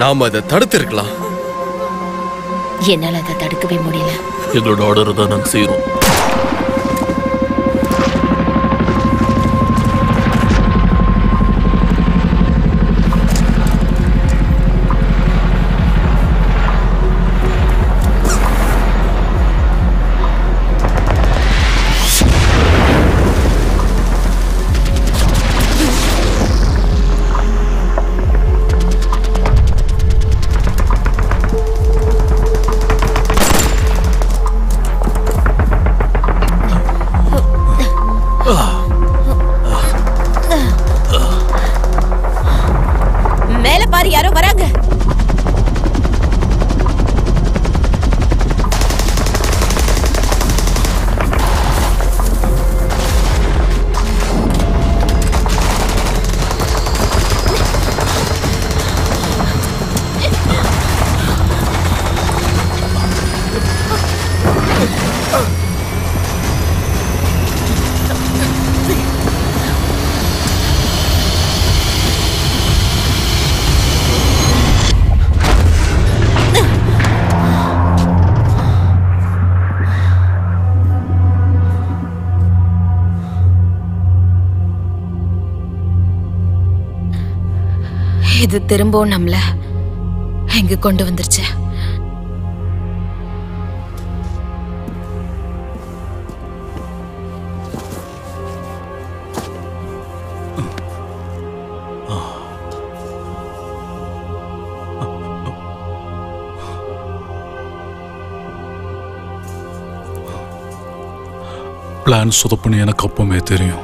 நாம அதை தடுத்திருக்கலாம். என்னால் அதை தடுக்கவே முடியல. எங்களோட ஆர்டர் தான் நாங்கள் செய்யறோம். இது திரும்பவும் நம்மள எங்க கொண்டு வந்துருச்சு. பிளான் சொதப்புன்னு எனக்கு அப்பவுமே தெரியும்.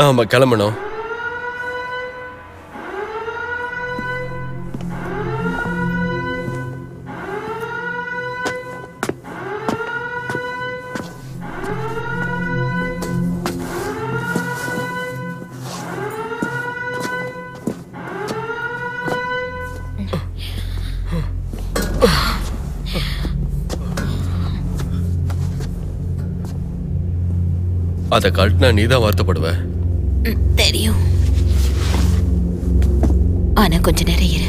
நாம கிளம்பணும். அதை கழட்டினா நீதான் வருத்தப்படுவ தெரியும். ஆனா கொஞ்ச நேரம் இரு.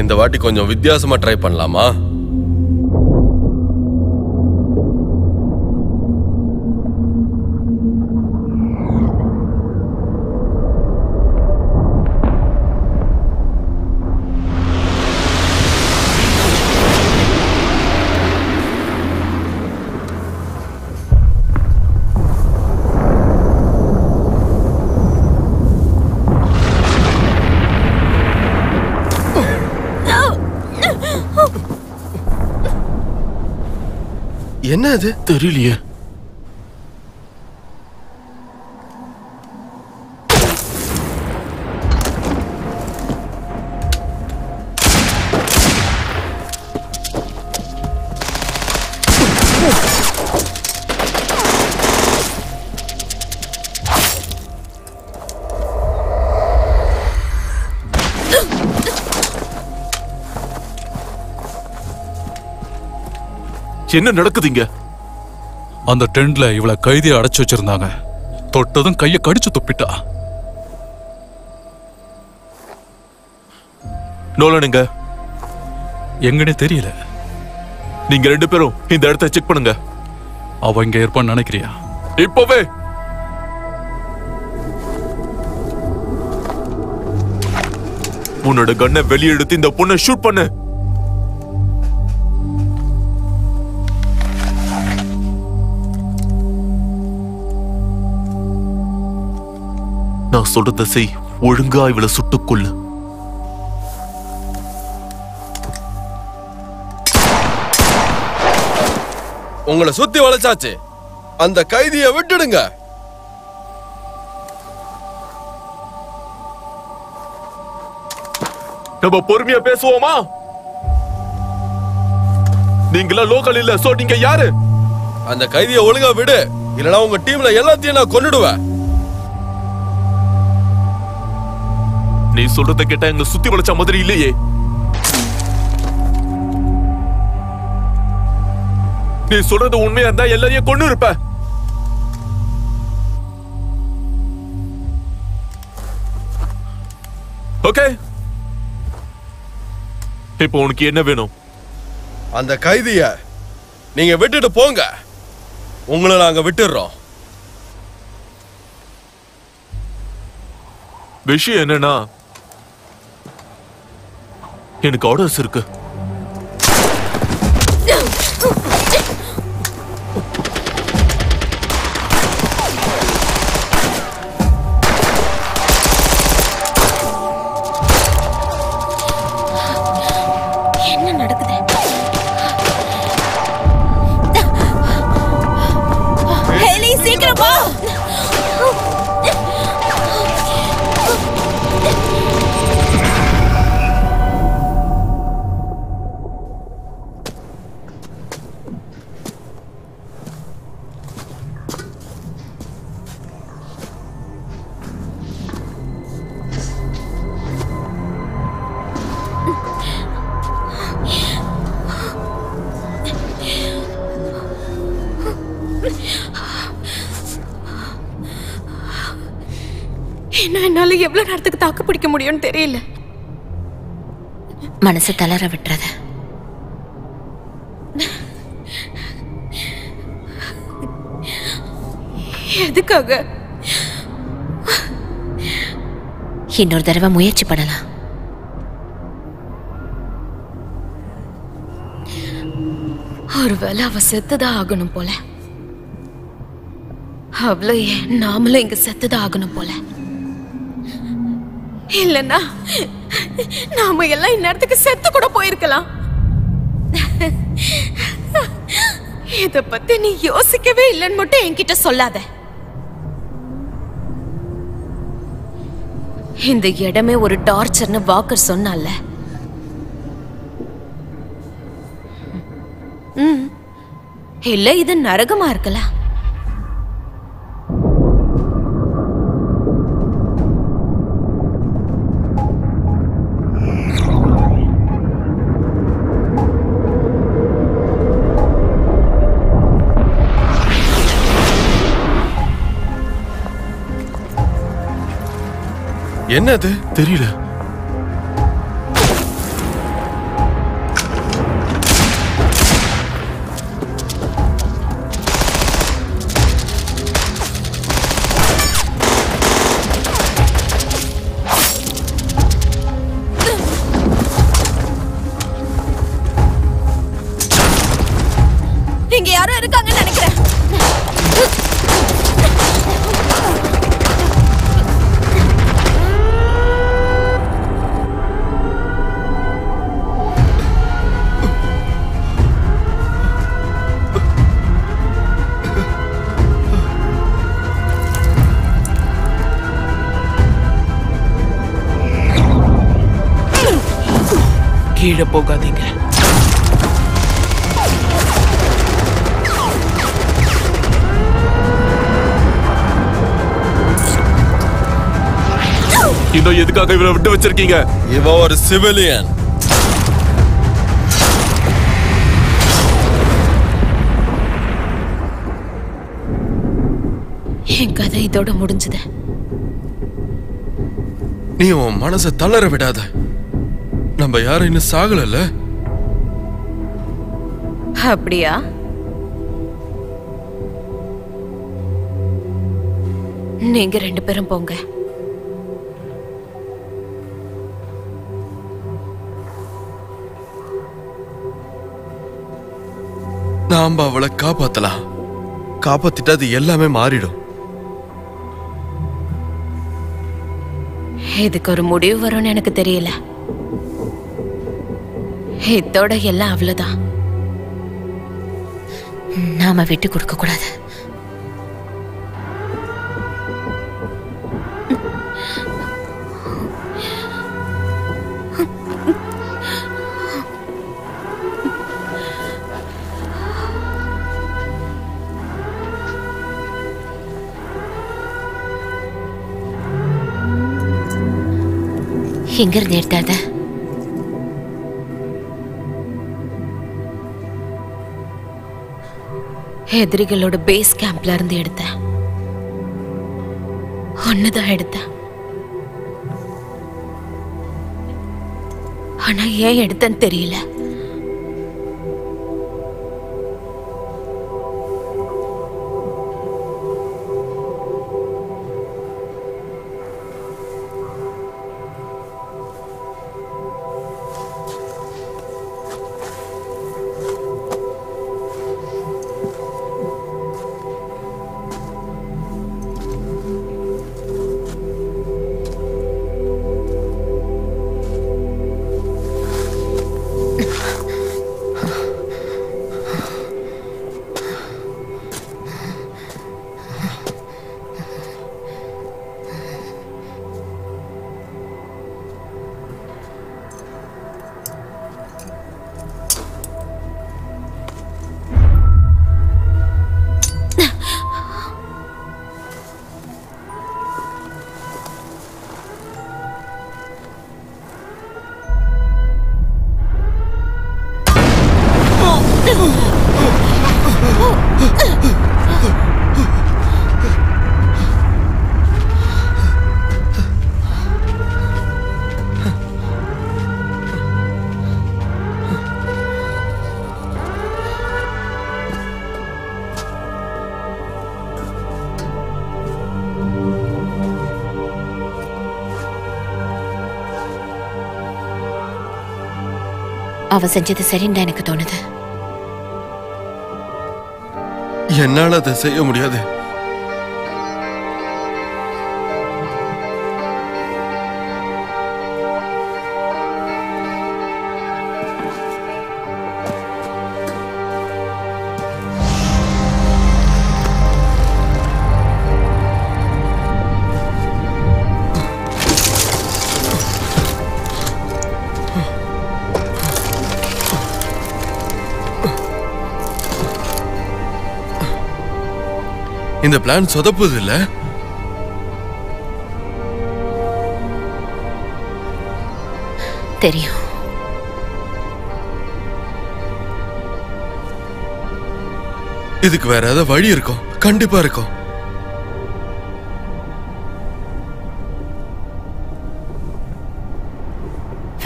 இந்த வாட்டி கொஞ்சம் வித்தியாசமா ட்ரை பண்ணலாமா? என்ன அது தெரியலையே. என்ன நடக்குதுங்க? அந்த டென்ட்ல இவளை கைதியை அடைச்சு வச்சிருந்தாங்க. தொட்டதும் கையை கடிச்சு துப்பிட்டா. நோலனுங்க எங்கன்னு தெரியல. நீங்க ரெண்டு பேரும் இந்த இடத்த செக் பண்ணுங்க. அவ இங்க இருப்பான்னு நினைக்கிறியா? இப்பவே உன்னோட கண்ணை வெளியெடுத்து இந்த பொண்ணை ஷூட் பண்ணு. நான் சொல்றத செய். ஒழுங்கா இவளை சுட்டுக்கொள்ளு. உங்களை சுத்தி வளைச்சாச்சு, அந்த கைதியை விட்டுடுங்க. நம்ம பொறுமையா பேசுவோமா? நீங்களா லோக்கல் இல்ல, சோ நீங்க யாரு? அந்த கைதியை ஒழுங்கா விடு, இல்லனா உங்க டீம்ல எல்லாத்தையும் நான் கொன்னுடுவேன். நீ சொல்றத கேட்டா எங்க சுத்தி வளைச்ச மாதிரி இல்லையே. நீ சொல்றது உண்மையா இருந்தா எல்லாரையும் கொண்டு இருப்ப. ஓகே, இப்போ உனக்கு என்ன வேணும்? அந்த கைதிய நீங்க விட்டுட்டு போங்க, உங்களை நாங்க விட்டுடுறோம். விஷயம் என்னன்னா, எனக்கு ஆர்டர்ஸ் இருக்கு. முடியும் தெரியல, மனசு தளர விட்டுறத. எதுக்காக? இன்னொரு தடவை முயற்சி பண்ணலாம். ஒருவேளை அவ செத்துதான் ஆகணும் போல. அவ்வளோ நாமளும் இங்க செத்துதான் ஆகணும் போல. இல்லனா நாம எல்லாம் இந்நேரத்துக்கு செத்து கூட போயிருக்கலாம். இத பத்தி நீ யோசிக்கவே இல்லைன்னு மட்டும் என்கிட்ட சொல்லாத. இந்த இடமே ஒரு டார்ச்சர்னு வாக்கர் சொன்னால, இல்ல இது நரகமா இருக்கலாம். என்னது தெரியல. இங்க யாரும் இருக்காங்கன்னு நினைக்கிறேன். கீழே போகாதீங்க. இதோ எதுக்காக இவரை விட்டு வச்சிருக்கீங்க? இவ ஒரு சிவிலியன். என் கதை இதோட முடிஞ்சது. நீ உன் மனசை தளர விடாத. நம்ம யாரும் இன்னும் சாகலல்ல? அப்படியா? நீங்க ரெண்டு பேரும் போங்க. நாம அவளை காப்பாத்தலாம். காப்பாத்திட்டா அது எல்லாமே மாறிடும். இதுக்கு ஒரு முடிவு வரும்னு எனக்கு தெரியல. இதோட எல்லாம் அவ்வளவுதான். நாம விட்டு கொடுக்க கூடாது. எங்கிருந்து எடுத்தாத? எதிரிகளோட பேஸ் கேம்ப்ல இருந்து எடுத்த ஒண்ணுதான் எடுத்த. ஆனா ஏன் எடுத்தன்னு தெரியல. அவ செஞ்சது சரின்னு எனக்கு தோணுது. என்னால அதை செய்ய முடியாது. இந்த பிளான் சொதப்புது இல்ல? தெரியும். இதுக்கு வேற ஏதாவது வழி இருக்கும். கண்டிப்பா இருக்கும்.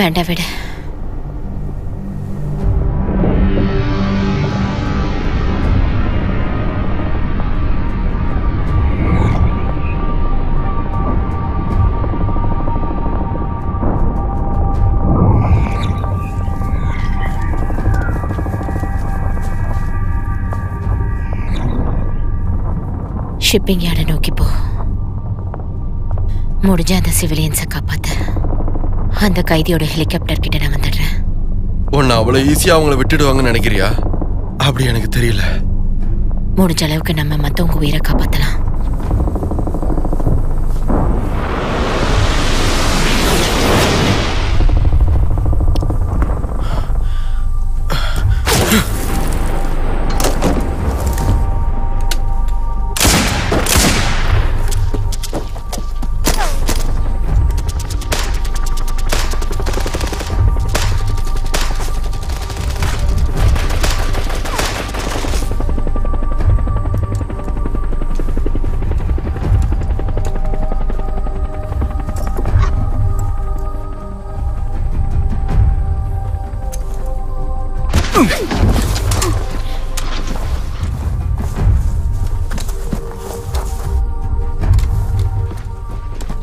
வேண்டாம் விட. ஷிப்பிங் யார்டை நோக்கி போ. முடிஞ்ச அந்த சிவிலியன்ஸை காப்பாத்த. அந்த கைதியோட ஹெலிகாப்டர் கிட்ட நான் வந்துடுறேன். ஒன்னு அவ்வளோ ஈஸியாக அவங்கள விட்டுடுவாங்கன்னு நினைக்கிறியா? அப்படி எனக்கு தெரியல. முடிஞ்ச அளவுக்கு நம்ம மற்றவங்க உயிரை காப்பாற்றலாம்.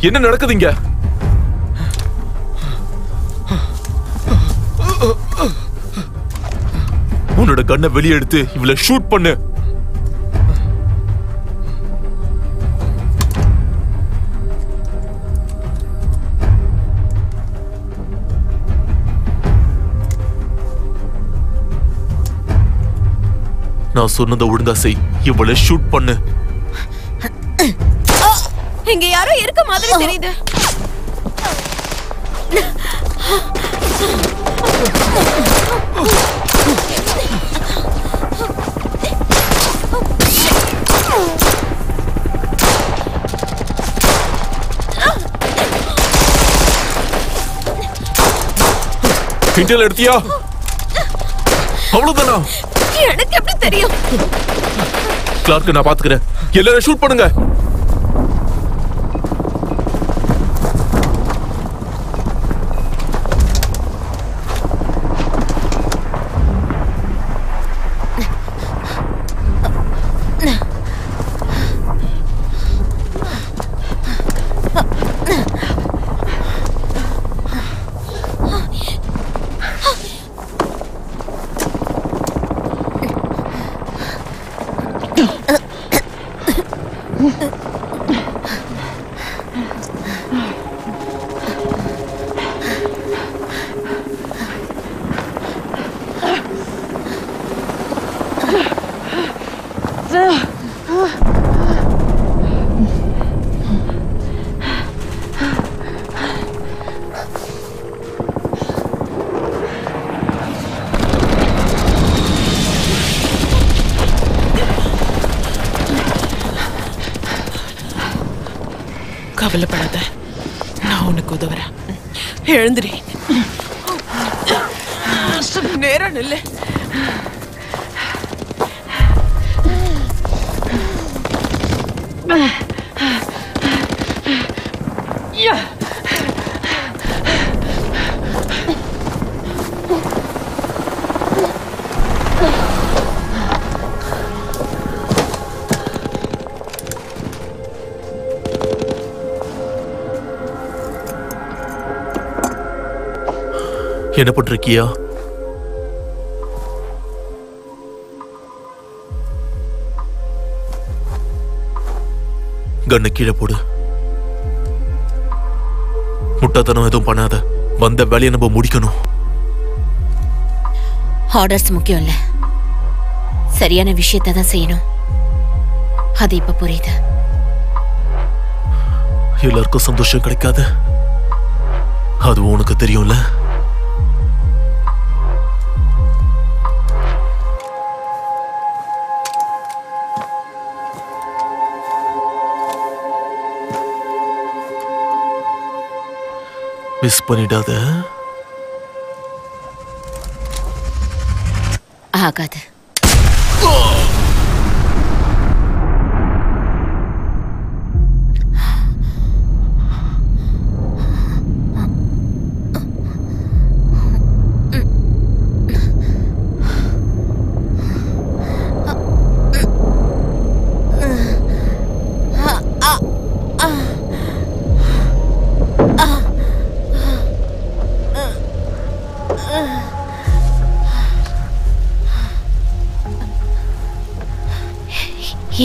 என்ன நடக்குதுங்க? உன்னோட கண்ணை வெளியே எடுத்து இவளை ஷூட் பண்ணு. நான் சொன்னதை ஒழுங்கா செய். இவளை ஷூட் பண்ணு. இங்க யாரோ இருக்க மாதிரி தெரியுது. கிண்டல் எடுத்தியா? அவ்வளவுதானா? எனக்கு எப்படி தெரியும்? கிளார்க்கு நான் பாத்துக்கிறேன். எல்லாரும் ஷூட் பண்ணுங்க. கவலைப்படாத, நான் உனக்கு உதவுறேன். எழுந்துரி, நேரம் இல்லை. என்ன பண்றியா? கண்ணு கீழே போடு. முட்டாத்தனம் எதுவும் பண்ணாத. வந்த வேலையை நம்ம முடிக்கணும். ஆர்டர்ஸ் முக்கியம் இல்ல, சரியான விஷயத்தை தான் செய்யணும். அது இப்ப புரியுது. எல்லாருக்கும் சந்தோஷம் கிடைக்காது, அதுவும் உனக்கு தெரியும்ல. மிஸ் பண்ணிடாத. ஆகாது.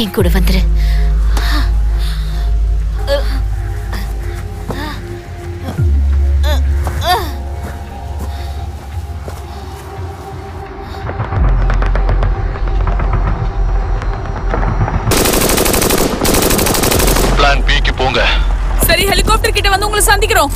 என் கூட வந்துரு. பிளான் பிக்கு போங்க. சரி, ஹெலிகாப்டர் கிட்ட வந்து உங்களை சந்திக்கிறோம்.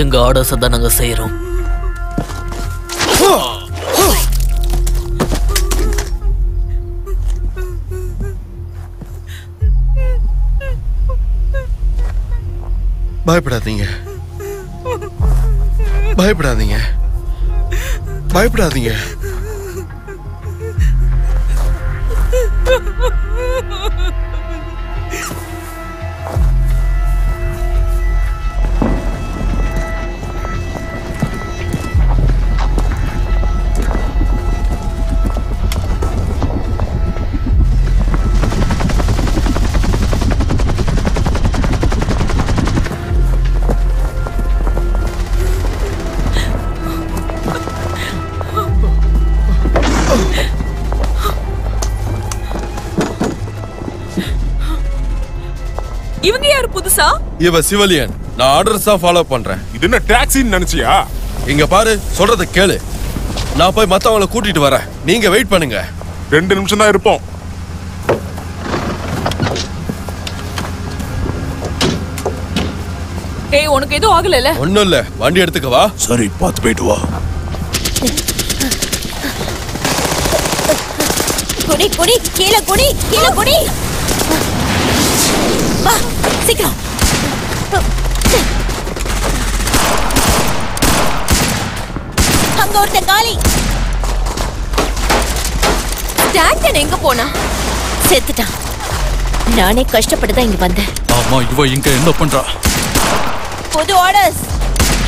எங்க ஆர்டர்ஸை தான் நாங்கள் செய்கிறோம். பயப்படாதீங்க. பயப்படாதீங்க பயப்படாதீங்க. இவங்க யாரு புதுசா? இவ சிவிலியன். நான் ஆர்டர்ஸா ஃபாலோ பண்றேன். இது என்ன டாக்ஸின்னு நினைச்சியா? இங்க பாரு, சொல்றத கேளு. நான் போய் மத்தவங்கள கூட்டிட்டு வரேன். நீங்க வெயிட் பண்ணுங்க. 2 நிமிஷம் தான் இருப்போம். டேய், உனக்கு எதுவும் ஆகலல? ஒண்ணும் இல்ல. வண்டி எடுத்துக்க வா. சரி, பாத்து போயிட்டு வா. கொடி கொடி கீழே கொடி கீழே கொடி. வா சீக்கிரம். அங்க ஒருத்த காலி. ஸ்டாண்டன் எங்க போனா? செத்துட்டான். நானே கஷ்டப்பட்டுதான் இங்க வந்தேன். ஆமா, இவ இங்க என்ன பண்றா? புது ஆர்டர்ஸ்.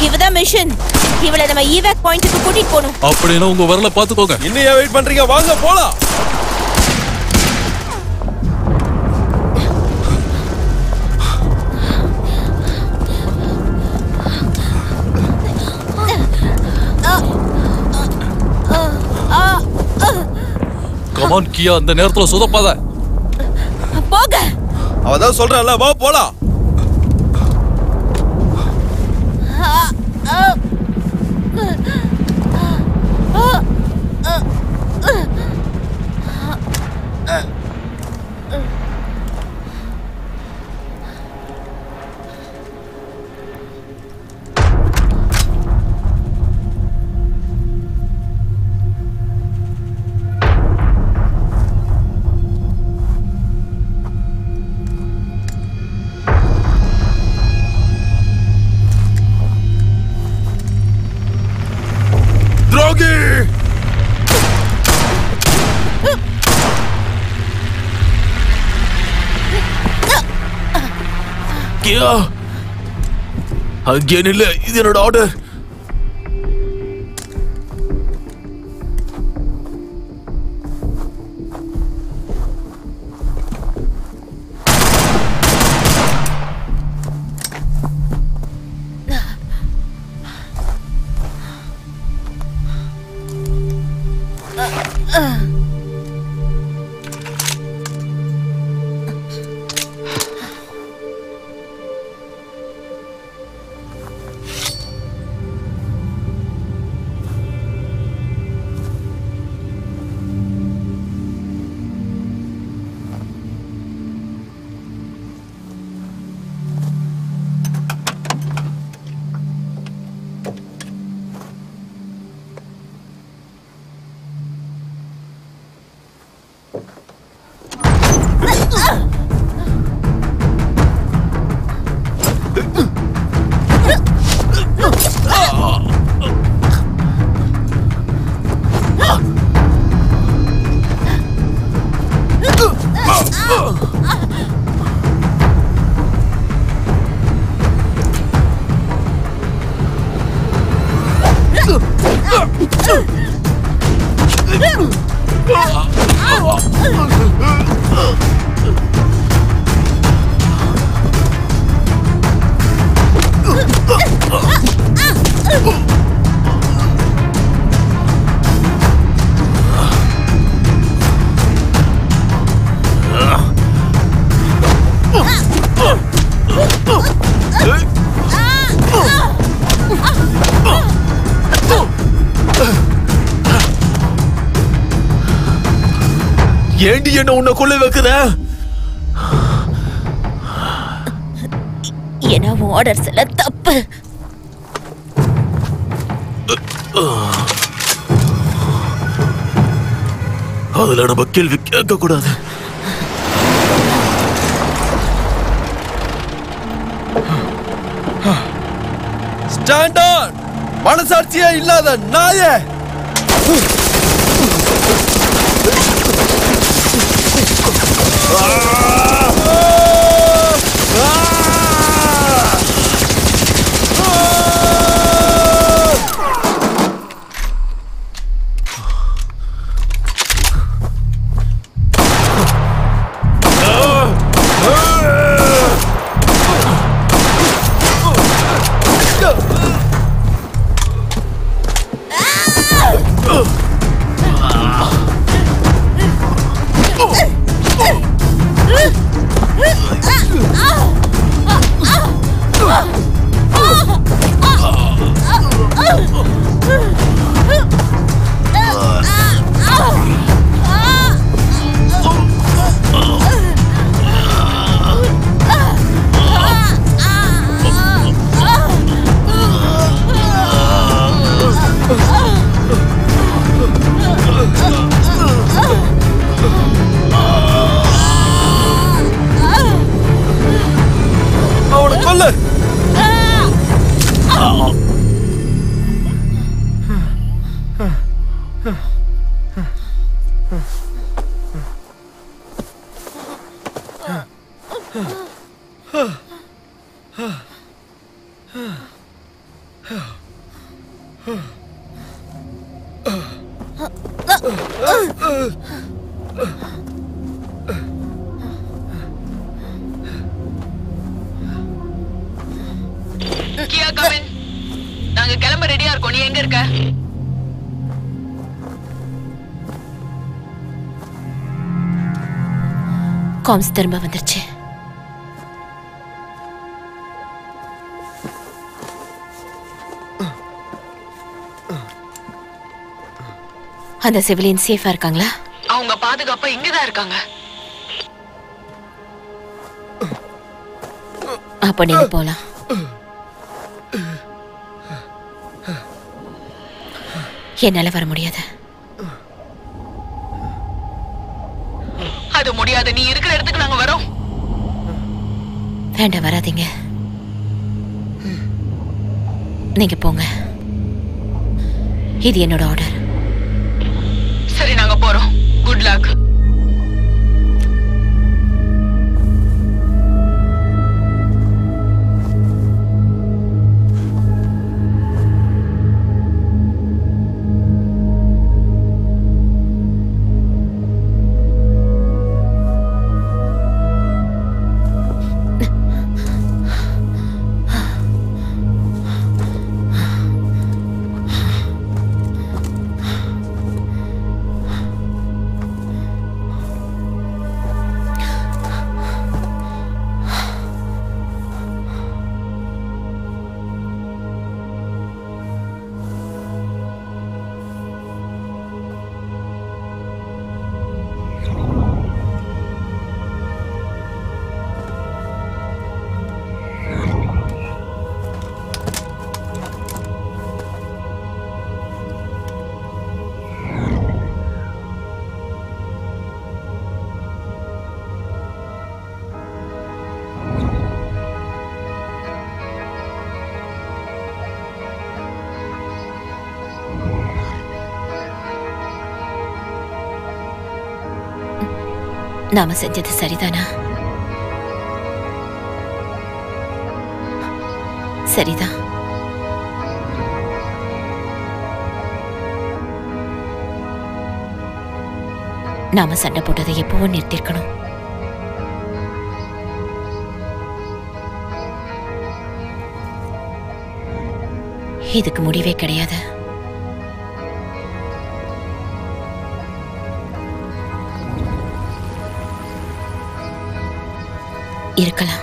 இவதான் மிஷன். இவளை நம்ம ஈவாக் பாயிண்ட்டுக்கு கூட்டிட்டு போகணும். அப்படின்னா உங்க வரல பாத்துக்கோங்க. இன்னையா வெயிட் பண்றீங்க? வாங்க போலாம். கமான் கியா, அந்த நேரத்துல சொதப்பாத. போங்க. அவதான் சொல்றல, வா போலாம். அகேனில்ல, இது என்னோட ஆர்டர். ஏண்டி என்ன உன்னை கொள்ள வைக்கிற? ஏன்னா ஆர்டர்ஸ் எல்லாம் தப்பு. அதுல நம்ம கேள்வி கேட்க கூடாது. ஸ்டாண்டர்ட். மனசாட்சியே இல்லாத நாயே! காம்ஸ் திரும்ப வந்துருச்சு. அந்த சிவிலியன் சேஃபா இருக்காங்களா? அவங்க பாதுகாப்பா இங்கதான் இருக்காங்க. அப்ப நீங்க போலாம். என்னால வர முடியாது. அது முடியாது. நீ இருக்கிற இடத்துக்கு நாங்க வரோம். வேண்டாம், வராதீங்க. நீங்க போங்க. இது என்னோட ஆர்டர். சரி, நாங்க போறோம். Good luck. நாம செஞ்சது சரிதானா? சரிதான். நாம சண்டை போட்டதை எப்பவும் நிறுத்திருக்கணும். இதுக்கு முடிவே கிடையாது. இருக்கலாம்.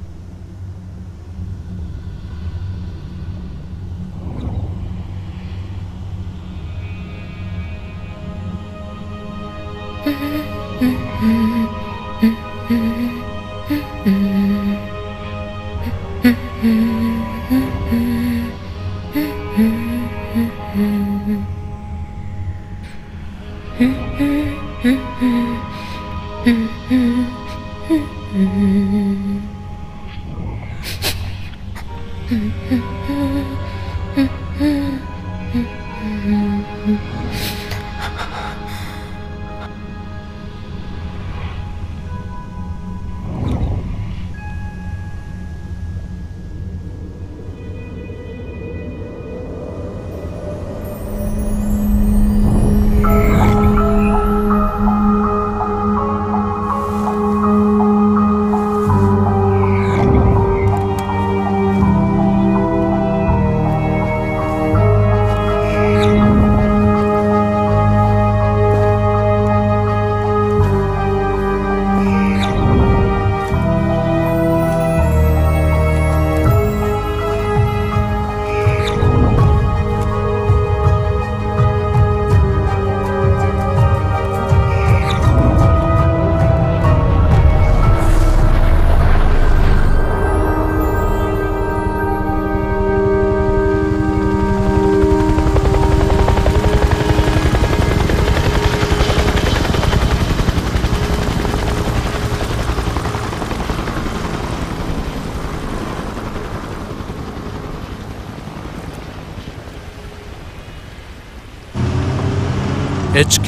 HQ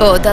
போதா